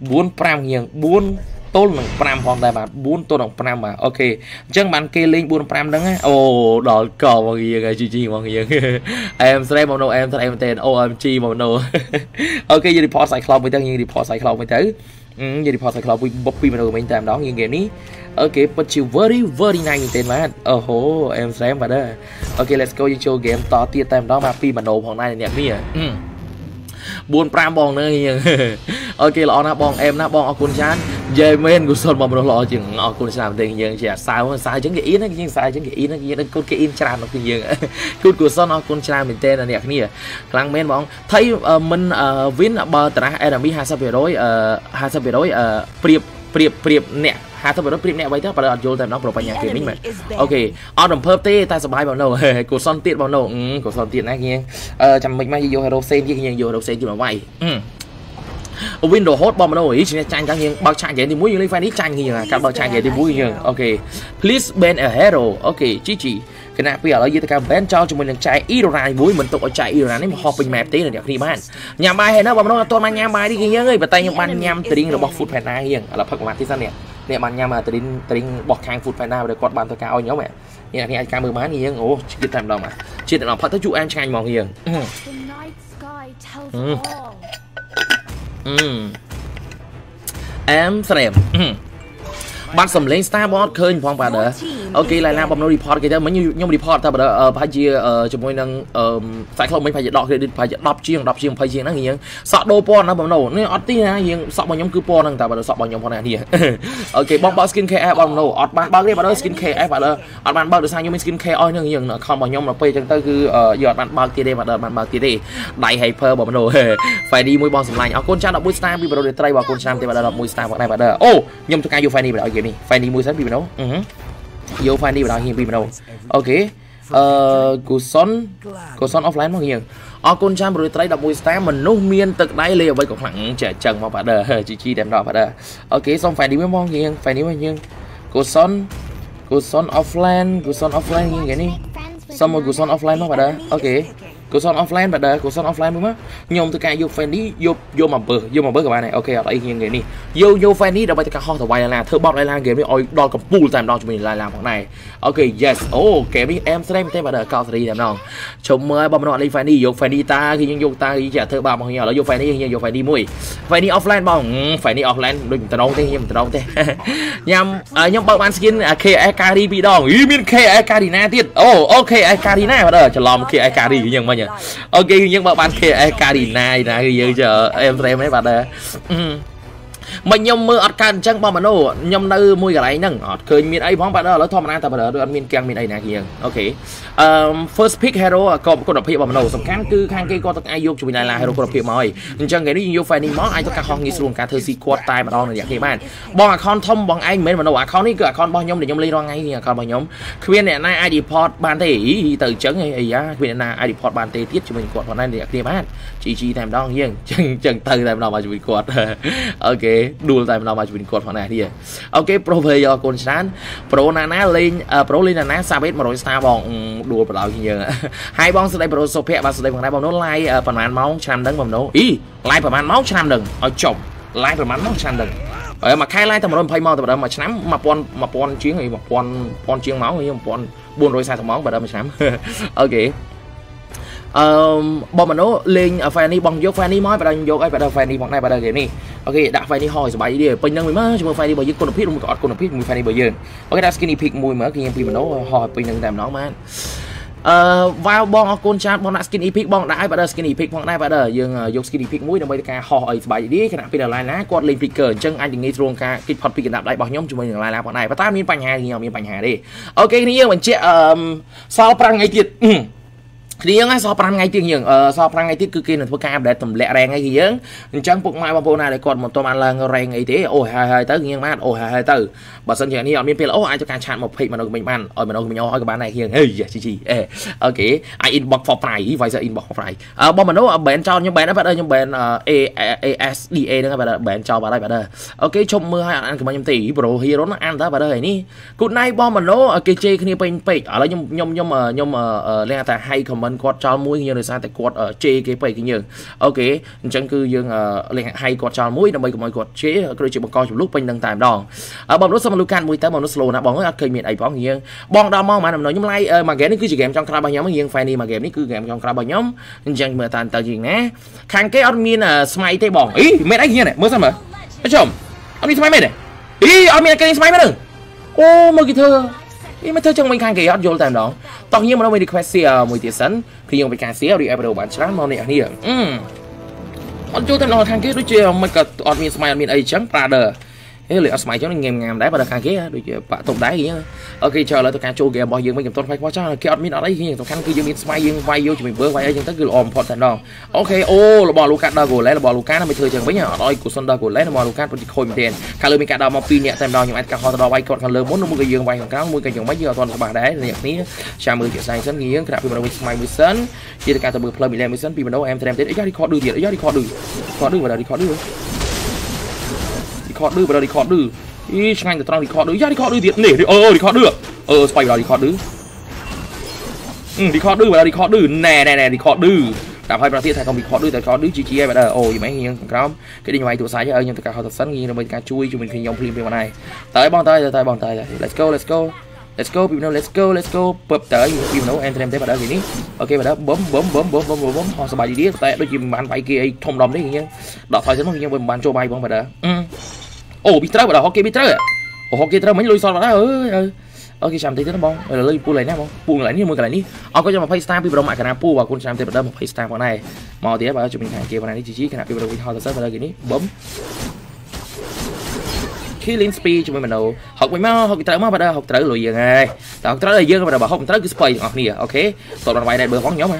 buồn pram nhiều buồn tôi mình pram hoàn đại bạn bốn tôi đồng pram mà ok chân bạn kia lên buôn pram đó á ồ đỏ cò mọi người nghe chị chị mọi người em sẽ em đâu em sẽ em tên ô em giê mọi người ok giờ report sai club với tất nhiên report sai club với tới giờ report sai club với Bobby mọi người mình tạm đó như game ní ok but you very very nice tên mà ồ hô em sẽ em vào đó ok let's go chơi game to tia tạm đó mà pi mà nổ hôm nay này nè buôn pram bong nữa ok lọ na bong em na bong ở cồn chán dây men của sơn mà mình lọ chừng ở cồn chán tiền như vậy sao sai chứng cái in ấy nhưng sai chứng cái in ấy nhưng cốt cái in chán nó tiền như vậy cốt của sơn ở cồn chán mình tên là đẹp như vậy lang men bong thấy mình win bờ tả em bị hai sao về đối hai sao về đối priệp priệp priệp nè hai sao về đối priệp nè vậy đó và đợt vô thêm nó pro bay nhà kia mình mà ok ở đồng pub tê ta sờ bay bao lâu của sơn tiện bao lâu của sơn tiện này kia chăm mình mai vô hero sen kia kia vô hero sen kia mà vậy Windows hot bom đâu ý chỉ tranh cá nhân bao tranh vậy thì muốn như liên fan ít tranh gì là các bao tranh vậy thì muốn như ok please ban a hero ok chỉ chỉ cái này bây giờ là gì tất cả ban cho chúng mình được chạy Iran mũi mình tụi chạy Iran đấy mà họp bình map tí là được đi bạn nhà bài hay nó bom đâu tôi mang nhà bài đi kia nhớ người và tay nhà ban nhám từ đi là bọc phút phải na hiền là phật mặt thế sao nè nè ban nhám mà từ đi từ đi bọc hàng phút phải na rồi quạt bàn tôi cao nhớ mẹ nhà này cam mười má gì nhớ ố chỉ tạm đâu mà chỉ tạm phật tới chủ em tranh mòn hiền em xem Bắt sầm lên Star Wars khơi phong bà đỡ. Ok lại là bọn nó report cái đó mấy như nhóm report ta bà đỡ phải chia cho mỗi năng phải không mấy phải đọc thì phải đọc chiên đọc chiên phải chiên nó gì sợ đô pon nó bọn nó nó tí ha nhưng sợ bọn nhóm cứ pon thằng ta bà đỡ sợ bọn nhóm pon này gì. Ok bọn bọn skin care bọn nó ọt bạn bao cái bà đỡ skin care bà đỡ ọt bạn bao được sang nhóm skin care oi nó gì nó không bọn nhóm là pay chẳng tới cứ giọt bạn bao kia đây bà đỡ bạn bao kia đây đại hyper bọn nó phải đi mỗi bọn sầm lại. Con trai đọc buổi sáng vì bà đỡ để trai vào con trai thì bà đỡ đọc buổi sáng bọn này bà đỡ. Oh nhóm tôi cai vô Fanny bà đỡ này Fanny mua sắm vì đâu vô Fanny vào hiện vì đâu. Ok cô son cô son offline mọi người ở con trai rồi tay đọc buổi sáng mình nấu miên tật đáy lìa với cục lặng trẻ trần mà bà đờ chị chi đẹp đỏ bà đờ. Ok xong phải đi với mong gì phải đi với nhưng cô son cô son offline cô son offline như vậy đi xong rồi cô son offline nó bà đờ. Ok cô son offline bà đờ cô son offline đúng không nhom tôi cài vô Fanny vô vô mà bờ vô mà bớt các bạn này. Ok ở đây như vậy đi vô vô Fanny đâu phải tất cả ho thở vài là thơ bọt đây là game với oi đo cầm pool tạm đo cho mình lại làm bọn này. Ok yes oh kém đi em sẽ đem tên bà đờ cao thì làm nào chồng mới bọn nó đi Fanny vô Fanny ta khi nhưng vô ta thì trả thơ bọt bọn nhỏ là vô Fanny nhưng vô Fanny mùi Fanny offline bọn Fanny offline đừng tao đâu thế nhưng tao đâu thế nhầm nhầm bọn bạn skin ca e ca đi bị đòn ý miên ca e ca đi na tiết. Oh ok ca e ca đi na bà đờ chờ lòm ca e ca đi nhưng mà ok nhưng mà bạn kia Karina là giờ chờ em xem mấy bạn đây mình nhom mưa ăn canh chẳng bao mà nô nhom nơi môi cái này nâng khơi miền ấy phóng bạn đó lấy thom anh ta bạn đó được ăn miền keng miền ấy này kia. Ok first pick hero còn có đập hiệu bao mà nô sầm kháng cứ kháng cái con ai vô chụp này là hero có đập hiệu mày chẳng cái đi vô phải đi món ai tất cả con nghĩ luôn cả thời si quạt tai mà đo này vậy bạn bọn account thom bọn anh mấy mà nô account này cứ account bao nhom để nhom lấy đo ngay nha con bao nhom khuyên này na ai report ban thể ý từ chấn hay gì á khuyên này na ai report ban thể tiết cho mình quạt bọn anh để kia bạn chỉ chỉ làm đo nghiêng chẳng chẳng từ làm đo mà chụp quạt. Ok đua tại nào mà mình còn phần này đi. Ok pro về do con sáng pro nana lên pro lên nana sao biết mà rồi sao bọn đua vào đó như hai bóng sau đây pro số phe ba sau đây còn lại bọn nó like phần màn máu trăm đấng bọn nó ý like phần màn máu trăm đừng ở chồng like phần màn máu trăm đừng ở mà khai like thằng bọn nó phải mau từ đó mà chém mà pon mà pon chiến này mà pon pon chiến máu như pon buồn rồi sai thằng máu vào đó mà chém. Ok bọn mình nó lên Fanny bằng vô Fanny mới và đang vô cái và đang Fanny bọn này và đang game này. Ok đã Fanny hỏi số bảy đi bên năng mình mới chúng ta Fanny bởi vì con pick luôn có con pick mùi Fanny bởi vì ok đã skinny pick mùi mà khi em mình nó hỏi bên năng làm nó mà vào bọn con chat bọn đã skinny pick bọn đã và đang skinny pick bọn này và đang dương dùng skinny pick mùi để bây giờ hỏi số bảy đi cái nào bây giờ lại lá con lên picker chân anh đừng nghĩ luôn cả cái phần pick đạp lại bọn nhóm chúng mình lại là bọn này và ta miếng bánh hà thì miếng bánh hà đi. Ok thì mình sẽ sau prang ngày tiệt đi ngay sau năm ngày tiếng nhường sau năm ngày tiếng cứ kia là thuốc cam để tầm lẹ rèn ngay gì nhớ chẳng buộc mai bao này để còn một tôm ăn là rèn ngay thế. Ôi hai hai tới nghiêng mát ôi hai hai từ bà sân chuyện đi ở miền Tây là ai cho càng chặn một thị mà nó mình ăn ở mình đâu mình nhau hỏi các bạn này hiền hey chị chị ok ai inbox for phải vậy giờ inbox for phải bọn mình nó bèn cho nhưng bèn nó phải đây nhưng bèn asda nữa các bạn bèn cho vào đây bạn ơi. Ok chôm mưa hai ăn của mình tỷ bro hero nó ăn tới bạn ơi ní cút nay bọn mình nó kê chê khi bên pek ở đây nhom nhom nhom nhom le ta hay comment quạt cho mũi như sao tại quạt ở chế cái bảy cái nhường. Ok chẳng cứ dương hay quạt cho mũi nó bây của mọi quạt chế rồi chỉ một coi lúc bên đăng tạm đòn ở bóng nó xong Lucan mũi tới bóng nó slow nó bóng nó cây miệng ấy bóng nghiêng bóng đau mau mà nằm nói nhưng lại mà ghé nó cứ chỉ game trong cặp bao nhóm nghiêng Fanny mà game nó cứ game trong cặp bao nhóm chẳng mở tàn tờ gì nhé kháng cái admin là smite tay bóng ý mẹ anh như này mới xong mà nói chồng admin smite mẹ này ý admin cái smite mẹ đừng ô mơ cái thơ ý mà thơ trong mình kháng cái hot vô tạm đòn tao nhiên mà nó mới đi quest mùi tiệt sẵn khi dùng với cá xé đi ai bắt đầu bán sáng màu này anh hiểu con chú thêm nó thang kia đối chơi mà cả admin smile admin ấy trắng brother thế liệu smile cho nó ngềm ngàm đấy và được thang kia đối chơi bạn tổng đáy gì nhá. Ok chờ lại tôi cá chú kìa bao nhiêu mấy kiểm toán phải quá chắc kia admin ở đấy khi tôi khăn kia admin smile nhưng vay vô chỉ mình vừa vay ấy nhưng tất cứ ôm phật thành đòn. Ok ô là bò Lucan đó của lấy là bò Lucan nó mới chơi chẳng với nhỏ đôi của Sunder của lấy là bò Lucan vẫn khôi mà tiền cả lưỡi mình cả đào mà pi nhẹ thêm đòn nhưng anh cả họ đào vay còn cả lưỡi muốn nó mua cái giường vay còn cá mua cái giường mấy giờ toàn là bà đấy là nhạc ní chào mừng chị sang sân nghiêng cả đào mình mới sân chỉ là cả tờ bờ play mình làm mới sân vì mình đâu em thêm đến đi khó đưa tiền đi khó đưa khó đưa vào đây đi khó đưa đi khó đưa vào đây đi khó đưa đi sang từ trong đi khó đưa ra đi khó đưa tiền để ơi đi khó đưa ờ spy vào đi khó đưa đi khó đưa vào đi khó đưa nè nè nè đi khó đưa cảm thấy bà tiết thầy không bị khó đưa tại khó đứa chị chị em bạn ơi ôi mấy nghiêng không cái điện thoại tụ sai cho ơi nhưng tất cả họ thật sẵn nghiêng mình cả chui cho mình khi dòng phim bên này tới bọn tới tới bọn tới let's go let's go let's go Bruno let's go let's go bấm tới Bruno em thêm tới bạn đó gì ní. Ok bạn đó bấm bấm bấm bấm bấm bấm họ sẽ bài đi đĩa tại đôi khi bạn phải kia thông đồng đấy nhá đọc thoại dẫn mọi người nhau bạn cho bay bọn bạn đó. Ồ bị trớ bạn đó ok bị trớ Ủa kia tao mới lui vào đó. Ừ. Ơ khi chạm tí tới nó bông. Rồi lui pu lại nè bông. Pu lại ní mua cái lại ní. Ờ có cho mà FaceTime ពីប្រដង អាកាណាពូបាទគុនចាំតែប្រដង FaceTime ផងដែរមកទៀតបាទជំនាញខាងគេផងនេះជីជីខណៈពីប្រដងវិញថយទៅសិនបើលើគេនេះបឹម Killing speed ជាមួយ Bruno ហុកមួយមកហុកត្រូវមកបាទហុកត្រូវលុយយើងហើយតើហុកត្រូវយើងបាទហុកត្រូវគឺ spray ទាំងអស់គ្នាអូខេតបបានវាយដែរបើផងខ្ញុំហ៎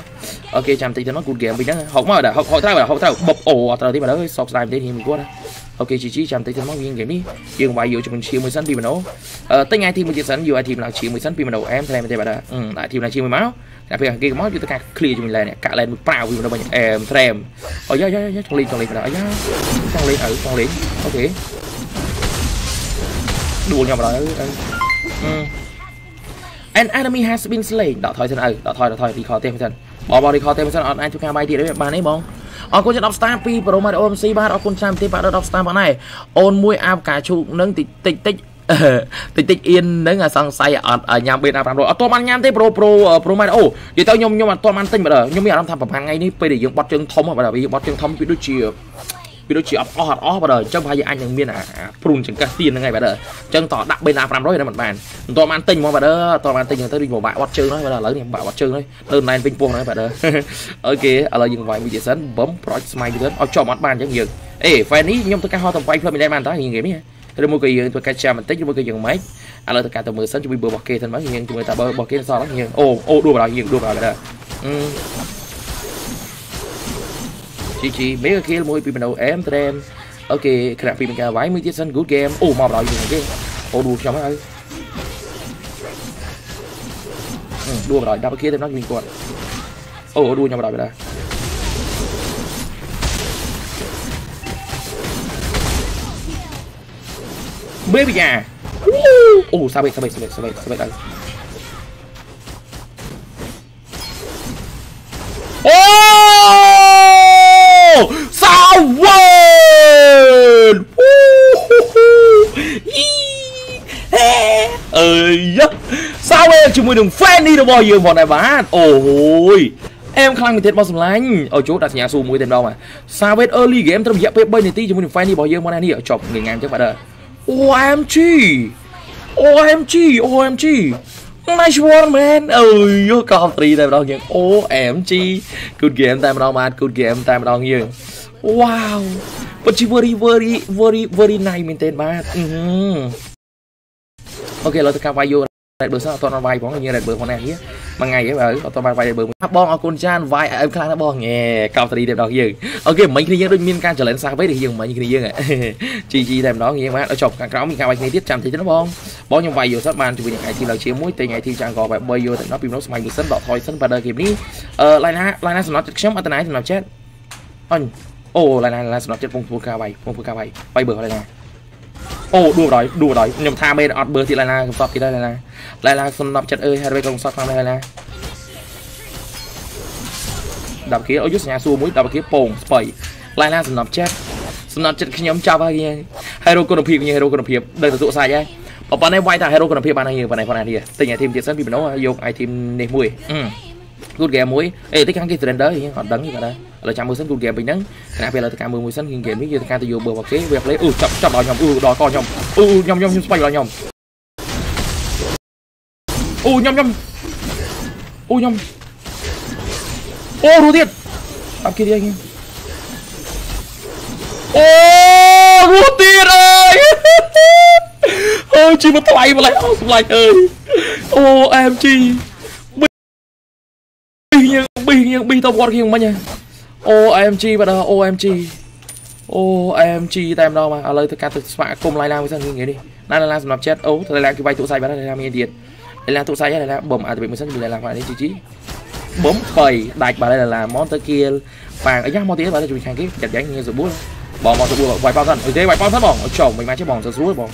អូខេចាំតិចទៅមក good game វិញហ្នឹងហុកមកបាទហុកហុកត្រូវបាទហុកត្រូវបបអូអត់ត្រូវទេបាទអើយសោកស្ដាយមែនទេខ្ញុំគាត់ណាok chị chị chạm tới thằng mong viên game đi dương vài vô cho mình chia mười sân đi mà nấu tới ngày thì mình chia sân vô ai thì nào chia mười sân đi mà đầu em thèm thì bạn đã lại thì là chia mười máu là bây giờ kia máu chúng ta cả clear cho mình lại này cả lên một bao vì nó bao nhiêu em thèm ở dưới dưới dưới trong ly trong ly ở dưới trong ly ở trong ly ok đùa nhau vào đó an enemy has been slain đỏ thôi thằng ơi đỏ thôi đỏ thôi đi kho tem thằng bỏ bỏ đi kho tem thằng ở anh chúng ta bay thì đấy bạn ấy bông ở con chân đọc star pi pro mà ôm si ba ở con trăm thì bạn đọc star bọn này ôn mũi ao cà chua nâng tịch tịch tịch tịch tịch yên nâng là sang say ở ở nhà bên nào làm rồi ở to man nhám thế pro pro pro mà ô vậy tao nhung nhưng mà to man tinh mà đờ nhung bây giờ làm thầm bằng ngay đi bây để dùng bọt chân thông mà đờ bây giờ bọt chân thông bị đôi chiều bị đôi chiều ó hạt ó mà đờ trong hai giờ anh nhung miên à prun chừng cái tiền ngay mà đờ chân tỏ đặc bên nào làm rồi là mặt bàn to man tinh mà đờ to man tinh người ta đi ngồi bại bọt chân nói mà đờ lấy niệm bại bọt chân đấy đơn này ping pong đấy mà đờ ok ở lại dừng vài video sẵn bấm pro smile video ở cho mặt bàn rất nhiều ê Fanny nhung tôi cái ho tầm quay phim mình đây bàn đó nhìn game nhé rồi mua cái gì tôi cái cha mình tích mua cái gì máy à là tất cả tầm mười sân cho mình bừa bọc kia thân máy nghiêng người ta bờ bọc kia sao đó nghiêng ô ô đua vào nghiêng đua vào rồi chị chị mấy cái kia mua pin ban đầu em tụi em ok khi nào pin cái váy mới tiếp sân good game ô màu đỏ gì kia ô đua chồng ấy đua vào đạp kia thêm nó mình còn ô đua nhau vào rồi bê bây giờ, ô sao vậy sao vậy sao vậy sao vậy sao vậy đây, ô sao vậy, ơi yết, sao em chịu mùi đường Fanny đâu bao nhiêu bọn này bán, ôi em khăng mình thiệt bao sầm lánh, ở chỗ đặt nhà xù mùi thêm đâu mà, sao vậy early game trong dẹp bên này tí chịu mùi đường Fanny bao nhiêu bọn này đi ở chọc người ngang chắc phải đời. ô em giê ô em giê ô em giê nice one man ơi vô cọp three tại đó nghiêng ô em giê good game tại đó man good game tại đó nghiêng wow but she very very very very nice mình tên bạn ok lời tất cả vai vô đại bờ sao toàn vai bóng như đại bờ con này nhé ban ngày ấy mà toàn vai vai đại bờ bóng ở con chan vai em khang nó bóng nghe cọp three tại đó nghiêng ok mấy khi nhớ đôi miên can trở lên sang với thì dừng mấy khi dừng ạ chi chi làm đó nghe mát ở chọc càng cáo mình cao anh nghe tiếp chạm thì nó bóng bóng trong vai vô sát bàn chuẩn bị ngày thì lời chia mũi từ ngày thì chàng gò bơi vô thì nó pin nó mày bị sấn đỏ thôi sấn và đời kịp đi ờ lại na lại na nó chấm ở tên này thì nó chết anh ô lại na lại nó chết vùng thua cao bay vùng thua cao bay bay bờ lại na ô đùa đói đùa đói nhầm tha mê ọt bờ thì lại là sọt thì đây là lại là sọt nọc chặt ơi hai bên công sọt thằng đây là đập kia ở dưới nhà xua mũi đập kia pồng bảy lại là sọt nọc chặt sọt nọc chặt khi nhóm chào vào kia hero con đồng hiệp như hero con đồng hiệp đây là dụ sai nhé ở phần này quay thằng hero con đồng hiệp bạn này như phần này phần này thì tình nhà team thì sẵn vì mình nấu dùng ai team để mùi good game mũi ê tích hăng kia từ đến đấy họ đắng như vậy đây là chạm mười sân cùng game bình đẳng, nãy bây giờ tất cả mười mười sân cùng game bây giờ ta vô bờ vào kế việc lấy u chậm chậm đòi nhom u đòi co nhom u nhom nhom spy đòi nhom u nhom nhom u nhom ô đồ tiệt đập kia đi anh em ô đồ tiệt ơi ô chi mà tay mà lại ô lại ơi ô em chi bi như bi như bi tao quạt kia mà nha ô em giê bạn ơi ô em giê ô em giê tem đâu mà à lời tất cả từ sạ cùng lại làm cái gì nghe đi lại là làm chết ấu lại là cái vai tụ sai bạn lại làm gì tiền lại là tụ sai lại là bấm à tụi mình sẽ lại làm lại đi chị chị bấm phẩy đạch bà đây là làm món tới kia vàng ấy nhá món tiếng bà đây chúng mình hàng cái chặt dán như rồi bút bỏ mỏ rồi bút vài bao dần ở đây vài bao thất bỏ chồng mình mang chiếc bỏng rồi rút bỏ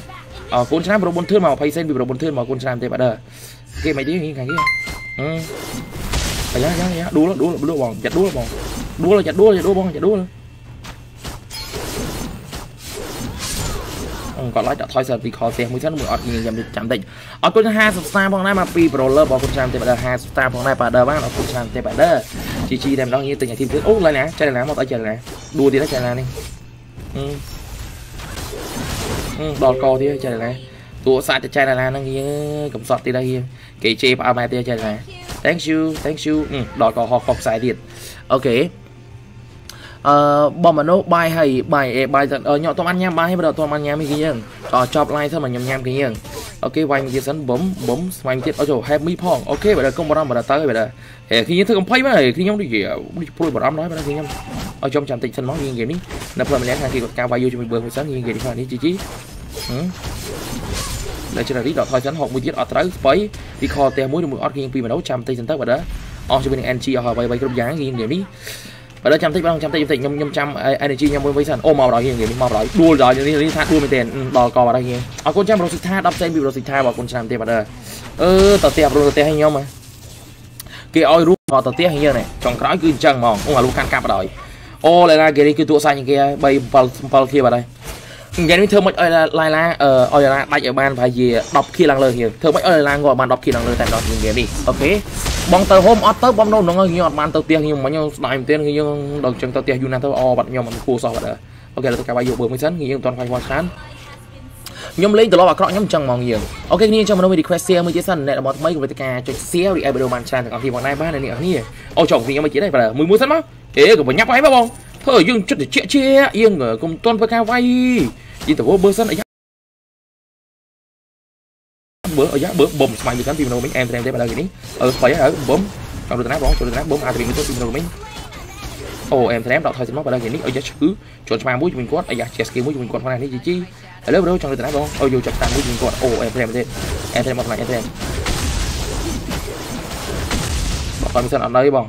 ở cuốn trang robot thưa màu phay sen bị robot thưa màu cuốn trang thì bạn ơi cái máy tiếng như hàng kia phải nhá nhá nhá đuối lắm đuối lắm đuối bỏng chặt đuối bỏng đua là chặt đua là chặt đua bông chặt đua luôn còn lại chặt thoi sờ vì khó xem mới sẵn mười ọt nhìn nhầm được chạm định ọt con hai star bông này mà pi pro lơ bỏ con trăm thì bạn hai star bông này và đờ bác nó con trăm thì bạn đờ chi chi đem đó như từ nhà team tuyết út lại nè chơi nè một tay chơi nè đua thì nó chơi nè đi đòn co thì chơi nè Tụi xa cho chai là nó cũng sọt đi đây cái chế bao mai tia chai này. Thank you, thank you. Ừ, đòi có họp họp xài điện. Ok. Ờ bọn mình nó bài hay bài bài dần ở nhỏ tôm ăn nhám bài hay bắt đầu tôm ăn nhám cái gì nhá. Ờ chop like sao mà nhầm nhám cái gì nhá. Ok vay mình sẵn bấm bấm vay mình chết. Ôi trời happy phong. Ok bây giờ không bắt đầu bắt đầu tới bây giờ. Thì khi thức không phây mà khi nhóm đi gì đi phui bắt ông nói bắt đầu khi nhóm. Ở trong chạm tịnh sân món gì game đi. Nạp phần mình lén hàng khi cao bao nhiêu cho mình bơm sáng như vậy đi thôi đi chị chí. Ừ. Để cho là đỏ thôi sẵn hộp một chiếc ở tới phấy đi kho te muối được một ót game pin mà đấu chạm tịnh sân tới đó. Ở cho bên en giê ở bay bay trong dáng game game đi. Và đó chăm thích bằng chăm thích chăm nhâm nhâm chăm energy nhâm với sàn ôm màu đỏ hiền màu đỏ đua đỏ như thế thắt đua mình tiền đỏ cò vào đây hiền à con chăm rồi xịt tha đắp sen bị rồi xịt tha bảo con chăm tiền vào đây ơ tờ tiền rồi tiền hay nhau mà cái oi rú vào tờ tiền hay nhau này trong cái cứ chăng mỏng không phải luôn can cạp vào đòi ô lại là cái này cứ tụ sai những cái bay vào vào kia vào đây cái này thơm mấy ơi là lai la ờ oi là đại ở ban phải gì đọc khi lăng lời hiền thơm mấy ơi là ngồi bàn đọc khi lăng lời tại đó hiền đi ok bong tàu hôm ót tới bong đâu nó nghe nhọt bàn tàu tiền nhưng mà nhau đại tiền nhưng đầu chân tàu tiền Yuna tàu o bạn nhau mình khô so vậy ok là tôi cả bài dụ bờ mới sẵn nhưng toàn phải hoàn khán nhóm lấy từ lo bà cọ nhóm chẳng mong nhiều ok nhưng cho mình đi request share mới chế sẵn này là một mấy của VTK cho share đi ai đồ bàn tràn thì còn khi bọn này ba này nữa nhỉ ô chồng thì nhóm mới chế này phải là mười muốn sẵn máu thế của mình nhắc máy phải không thôi nhưng chút để chia chia yên ở cùng toàn với cao vay đi từ vô bơ sẵn bữa ở giá bữa bùm mày bị cắn phim đâu mấy em thì em để vào đây đi ở phải ở bấm còn được nát bóng cho được nát bấm ai thì mình có phim đâu mấy ô em thì em đọc thôi xin móc vào đây đi ở giá cứ chọn mang mũi mình quát ở giá chest kia mũi mình quát này đi chị chi ở lớp đâu trong được nát bóng ôi dù chặt tàn mũi mình quát ô em thì em thế em thì một này em thì em còn mình ở đây bóng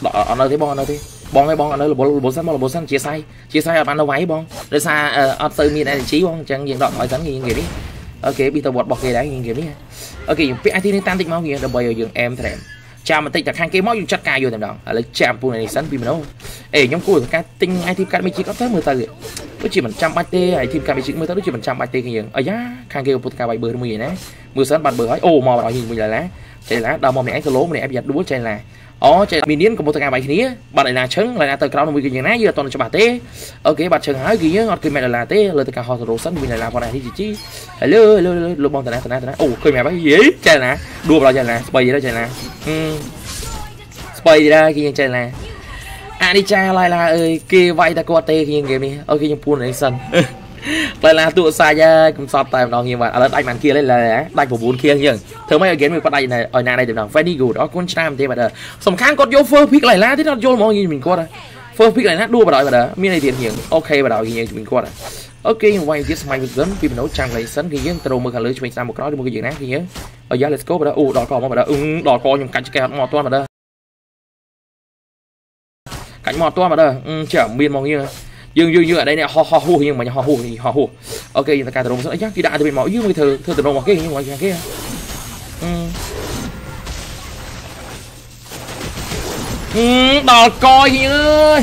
ở đây thấy bóng ở đây bong hay bong ở đây là bốn bốn sáu là bốn sáu chia sai chia sai ở ban đầu máy bong để xa ở từ miền này trí bong chẳng diện đọt hỏi sẵn gì gì đấy ok bị tàu bọt bọt gì đấy gì đấy ok dùng pít thì tan tịt máu gì đồng bây giờ em thèm chạm mà tịt là khang cái máu dùng chặt cài vô thèm đó là chạm pu này sẵn pin mà đâu ê nhóm cuối cái tinh ai thêm cái mấy chỉ có tới mười từ cứ chỉ mình trăm ba t hay thêm cái mấy chỉ mới tới chỉ mình trăm ba t cái gì ở giá khang kêu put cài bảy bờ mười gì đấy mười sẵn bàn bờ hỏi ô mò đòi gì mình là lá chạy lá đào mò này anh cứ lố này em giật đuối chạy là ó chạy miền điên của một thằng bài kia bạn này là trứng lại là từ cao năm mươi nghìn này giờ toàn cho bà té ok bạn trứng hái gì nhá ngọt cười mẹ là té lời từ cả họ rồi sẵn mình này là con này thì chỉ hello hello hello bom thằng này thằng này thằng này ồ cười mẹ bác gì chạy nè đua vào chạy nè bay gì đó chạy nè bay gì đó kia chạy nè Anicha lại là kia vậy ta có té kia game đi ok nhưng pool này sân lại là tụ sai ra cũng sọt tay nó như vậy ở đây màn kia lên là đánh của bốn kia nhưng thưa mấy ở game mình qua đây này ở nhà này thì làm Fanny gù đó con Sam thế mà đờ sòng khang con vô phơ pick lại lá thế nó vô mọi người mình qua đây phơ pick lại lá đua vào đòi mà đờ mi này tiền hiền ok vào đòi gì mình qua đây ok quay tiếp mai mình dẫn khi mình nấu trang lấy sẵn cái giếng từ đầu mưa cả lưới cho mình làm một cái đó một cái gì nát gì nhé ở giá let's go vào đó u đỏ cò mà vào đó ung đỏ cò nhung cánh cái mò toan vào đó cánh mò toan vào đó chả miên mọi người dương dương dương ở đây nè ho ho hù nhưng mà ho hù thì ho hù ok chúng ta cài từ đầu sẵn chắc thì đại từ bên mỏ dưới mới thử thử từ đầu mỏ kia nhưng mà kia đòi coi ơi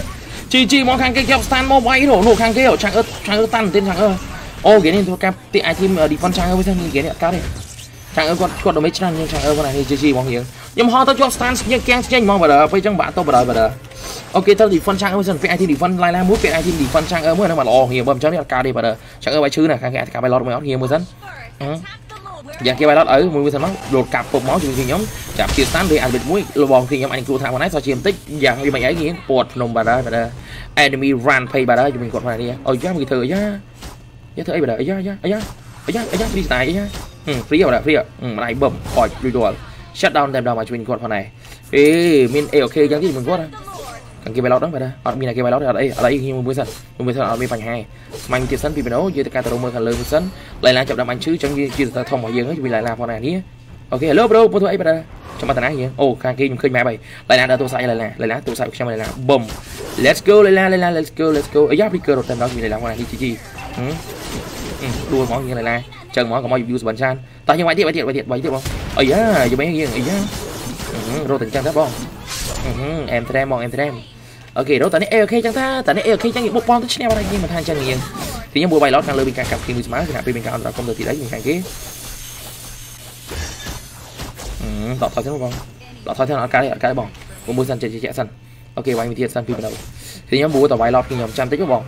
chi chi món khang kia kẹp stand mobile đổ nổ khang kia ở trang ớt trang ớt tan tên trang ơi ô cái này tôi cam tị ai thêm đi con trang ơi với sao nhìn cái này cao đi trang ơi con con đồ mấy trang nhưng trang ơi con này thì chi chi món hiếng nhưng ho tao cho stand nhưng keng nhanh mong vào đời với trang bạn tôi vào đời vào đời ok tao thì phân trang với dần về ai thì đi phân lai la mút về ai thì đi phân trang ở mới nó mà lo hiểm bầm cháu đi cao đi vào đời trang ơi bài chứ này khang kia cả bài lo mày hiểm mới dẫn dạng kia bài lót ở mùi thằng máu đột cặp cột máu chừng khi nhóm chạm kia tán đi ăn bịt mũi lô bòn khi nhóm anh cua thang vào nãy sao chiêm tích dạng như mày ấy nghĩ bột nồng bà đó bà đó enemy run pay bà đó cho mình còn phải đi ở giá một cái thử giá giá thử ấy bà đó giá giá giá giá giá đi tài giá free rồi free rồi này bầm khỏi đuổi đuổi shut down đem đầu mà cho mình còn phần này ê min e ok giá gì mình có đây thằng kia bài lót đó bà đó ở min này kia bài lót ở đây ở đây như mùi sần mùi sần ở bên phần hai mạnh tiệt sẵn vì mình nấu dưới tất cả tàu mưa cả lời sẵn lại là chậm đạm anh chứ trong khi chưa được thông mọi giờ ấy vì lại làm con này nhé ok hello bro bố tôi ấy đây trong mặt này nhé oh càng kia mình khơi mẹ bày lại là đã tôi sai lại là lại là tôi sai trong này là bùm let's go lại là lại là let's go let's go ấy giáp đi cơ đột tên đó vì lại làm con này đi chị chị đua món như này là chừng món có mọi views bản san tao như vậy tiếp vậy tiếp vậy tiếp vậy tiếp không ấy á giờ mấy cái gì ấy á rồi tình trang đó không em thấy em mong em thấy em ok đó tại này ok chẳng ta tại này ok chẳng những một con tất nhiên vào đây nhưng mà thang chẳng nhiều thì những buổi bài lót càng lười bên càng cặp khi mình smart thì nạp bên càng là không được thì đấy mình càng kia đọt thôi chứ không đọt thôi chứ nó cái này cái bỏng cũng muốn săn chạy chạy săn ok bài mình thiệt săn phim đầu thì nhóm buổi tàu bài lót thì nhóm trăm tích bỏng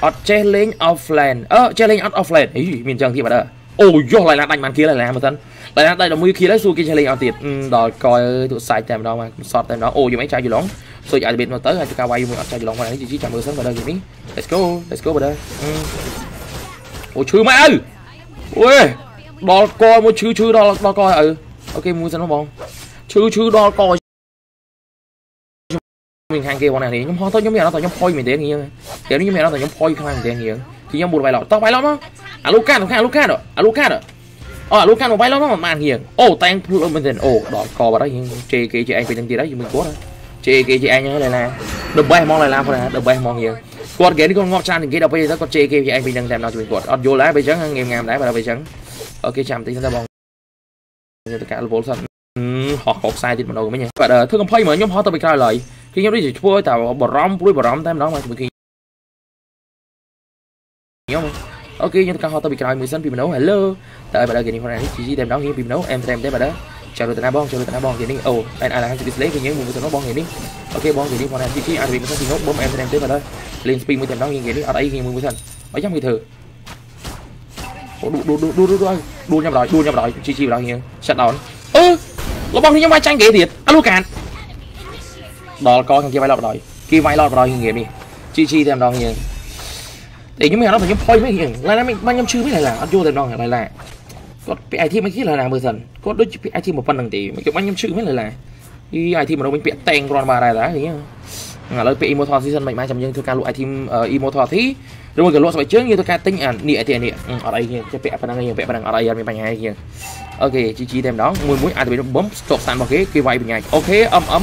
ở challenge offline ở challenge offline ấy mình chẳng thì mà đó ôi do lại là đánh màn kia lại làm một thân lại là đây là mũi kia lấy xu kia challenge ở tiệt đòi coi tụi sai tèm đó mà sọt tèm đó ôi giờ mấy trai gì lắm tôi chạy biệt mà tới hai cao quay mình ở trai gì lắm mà chỉ chạm mưa sớm vào đây gì let's go let's go vào đây ôi chư má ơi ôi đo coi một chư chư đo đo coi ừ ok mua sẵn nó bông chư chư đo coi mình hàng kia bọn này thì nhóm hoa thôi nhóm mẹ nó tao nhóm phôi mình đến nghe kiểu như mẹ nó tao nhóm phôi không ai mình nghe thì nhóm buồn bài lọ tao bài lọ nó à Luca nó khác Luca rồi à Luca rồi à Luca nó bài lọ nó mà ăn hiền ô tay mình tiền ô đỏ cò vào đấy chê cái chị anh phải làm gì đấy mình cố rồi chê cái chị anh như thế này là đập bay mong lại làm thôi nè đập bay mong hiền quạt ghế đi con ngọc chan thì cái đập bay ra con chê cái chị anh phải đang làm nào thì mình quạt ăn vô lá bây trắng ngàm ngàm lá và bây trắng ok chạm tí ra bông tất cả là bốn sân họ học sai thì mình đâu mới nhỉ và thưa con phôi mà nhóm hoa tao bị cay lại khi nhóm đi chỉ chơi tàu bờ rong bùi bờ rong tam đó mà khi nhóm ok nhưng ta họ tao bị cài mười sân bị mình nấu hello tại bà đây cái con này chỉ chỉ tam đó khi bị mình nấu em xem đấy bà đó chào được tao bong chào được tao bong thì đi oh anh ai là hai lấy cái nhớ mùi tao nó bong thì đi ok bong thì đi con này chỉ chỉ ai bị mình nấu bom em xem tới bà đó lên spin mười tam đó như vậy đi ở đây khi mười mười sân ở trong người thử đu đu đu đu đu đu đu nhầm rồi đu nhầm rồi chỉ chỉ vào như sạch đòn ơ nó bong thì nhóm vai tranh kể thiệt alo cạn đó coi thằng kia vai lọt rồi kia vai lọt rồi nghiệm đi chi chi thêm đòn hiền để những mày nó phải nhóm phôi mấy hiền lại là mình bao nhiêu chưa biết này là ăn vô thêm đòn lại là có bị ai thi mấy khi là làm mười dần có đôi bị ai thi một phần đằng tỷ mấy kiểu bao nhiêu chưa biết này là đi ai thi mà đâu mình bị tèn còn bà này đã gì nhá là lời bị emotor season mạnh mai chậm nhưng thưa ca lụa ai thi emotor thí rồi cái lụa sợi trước như thưa ca tính ảnh địa tiền địa ở đây hiền cho bẹ phần đằng hiền bẹ phần đằng ở đây mình bằng hai hiền ok chi chi thêm đó mười mũi ai thì bị bấm sọt sàn vào cái kia vai bình ngày ok ấm ấm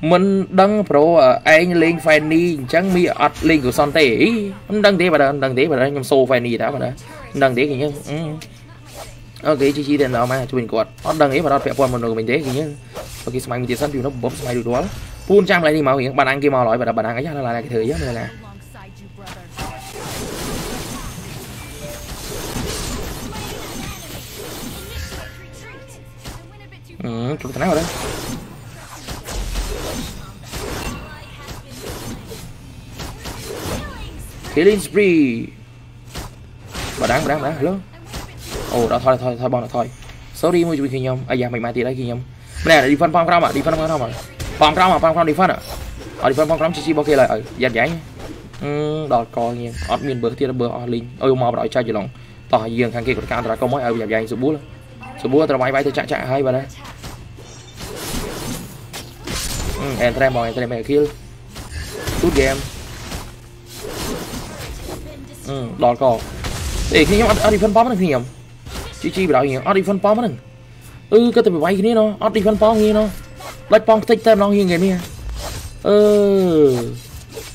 mình đăng pro anh lên Fanny chẳng mi ọt lên của son tê không đăng thế mà đăng đăng thế mà đăng nhầm show Fanny đã mà đã đăng thế thì nhá ok chi chi tiền nào mà cho mình quạt ọt đăng ấy mà đọt vẽ quạt một nồi mình thế thì nhá ok mày mình tiền sẵn thì nó bấm mày được đó full trang lại đi máu hiển bạn ăn kia màu lõi và đập bạn ăn ấy là lại cái thời gian này là ừ chụp nào đấy Killing spree. Bà đáng, bà đáng, bà đáng, hello. Ồ, oh, đó thôi, thôi, thôi, bọn nó thôi. Sorry, mua cho mình khi nhầm. À, dạ, mình mà tí đấy khi nhầm. Bên này là đi phân phong không ạ, đi phân phong không ạ. Phong không ạ, phong không đi phân ạ. Ở đi phân phong không, chị chị bao kia lại, ừ, dàn dãnh. Ừm, đọt coi nghe. Ở miền bờ tiết là bờ ở linh. Ôi, mà bà đòi trai chỉ lòng. Tỏ dường thằng kia của cao, tao có mới, ừ, dàn dãnh, sụp búa lên. Sụp búa, tao máy bay, tao chạy chạy hay bà đây. Ừm, em trai mò, em trai mẹ kill. Good game. Ừ, đó có để khi nhóm ở đi phân bón nó hiểm chi chi bảo hiểm ở đi phân bón nó ừ cái tụi bay cái này nó ở đi phân bón nghe nó lấy bom tích thêm nó hiểm cái này ừ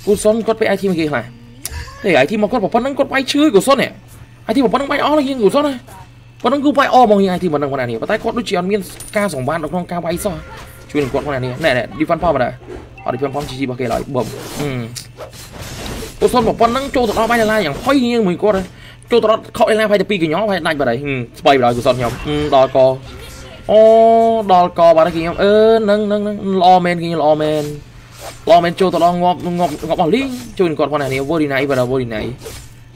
cú son cốt với ai thì mà kia hả để ai thì mà cốt bảo phân nó cốt bay chửi của son này ai thì bảo phân nó bay ó là hiểm của son này con nó cứ bay ó bằng như ai thì mà đang con này thì bắt tay cốt đối chuyện miên ca sòng ban nó con ca bay sao chuyện cốt con này này này đi phân bón mà này ở đi phân bón chi chi bảo kia lại bầm cô son một con nắng trôi từ đó bay la, chẳng khoái như mình cô đây, trôi từ đó khói la phải từ pi cái nhỏ phải đánh vào đấy, bay vào đấy cô son nhau, đòi co, ô đòi co vào đấy kia nhau, ơ nâng nâng nâng, lo men kia lo men, lo men trôi từ đó ngọc ngọc ngọc bảo linh, chuyển cột con này này vô đi này vào đó vô đi này,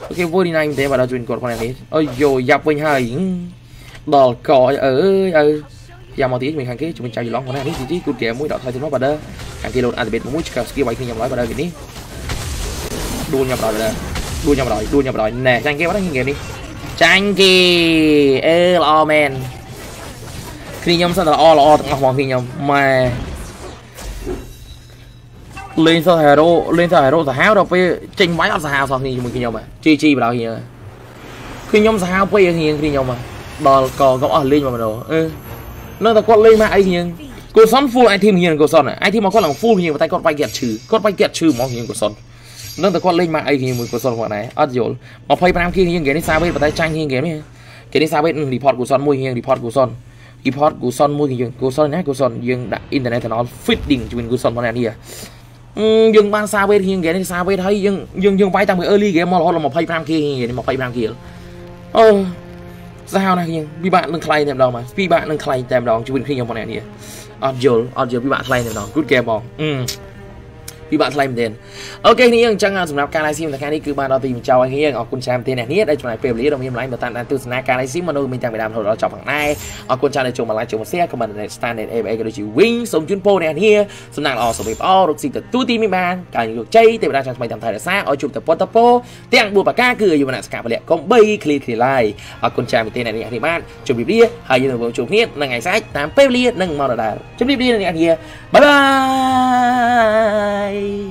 ok vô đi này mình thế vào đó chuyển cột con này này, ơi rồi dập mình hai, đòi co, ơi ơi, giờ một tí mình hàng kia chúng mình chạy lon con này đi, tí cút kìa mũi đỏ thay thì nó vào đó, hàng kia lột ăn biệt mũi kia kia bay kia nhau nói vào đó cái ní. Đua nhập rồi đây, đua nhập rồi, đua nhập rồi nè, tranh kia bắt anh game đi, tranh kia, ê lo men, khi nhom sao là o là o thằng hoàng khi nhom mà lên sao hero lên sao hero sao háo đâu bây tranh máy sao háo sao thì mình khi nhom mà chi chi vào thì khi nhom sao háo bây thì khi nhom mà đòn cò gõ ở lên mà đồ, nó là con lên mà ấy nhưng cô son full ai thêm hiền cô son này, ai thêm mà con làm full hiền mà tay con bay kẹt trừ, con bay kẹt trừ món hiền của son nâng từ con lên mà ấy thì mùi của son quả này ớt dồn mà phơi ban kia như vậy đi sao bây giờ tay tranh như vậy Thế nên sao biết report của son mui hiền report của son report của son mui hiền của son nhé của son hiền đã internet nó fitting cho mình của son bọn này đi à nhưng ban sao biết hiền cái này sao biết thấy nhưng nhưng nhưng vay tạm với early game mà họ là một pay pram kia một pay pram kia ơ sao này hiền bị bạn nâng clay thêm đó mà bị bạn nâng clay thêm đó cho mình khi nhau bọn này đi à giờ à giờ bị bạn clay thêm đó good game bóng vì bạn xem đến ok thì nhưng chẳng hạn chúng ta cài lại sim là cái này cứ ban đầu tìm chào anh hiền ở quân trang tên này nhất đây chúng lại phê lý đồng em lại mà tạm đang từ snack cài lại sim mà đâu mình đang phải làm hồi đó chọc bằng ai ở quân trang này chúng mà lại chúng một xe của mình này stand này em ấy cái chữ wing sống chuyên po này anh hiền sống nàng ở sống bếp o được xin từ tu ti mi bàn cả những được chơi thì mình đang chẳng phải tạm thời là xa ở chụp tập potapo tiếng buộc và ca cười dù mà lại cả một lệ công bay clear thì lại ở quân trang tên này thì bạn chụp bịp đi hay như vừa chụp nhất là ngày sách tám phê lý nâng màu đỏ đỏ chụp bịp đi này anh hiền bye bye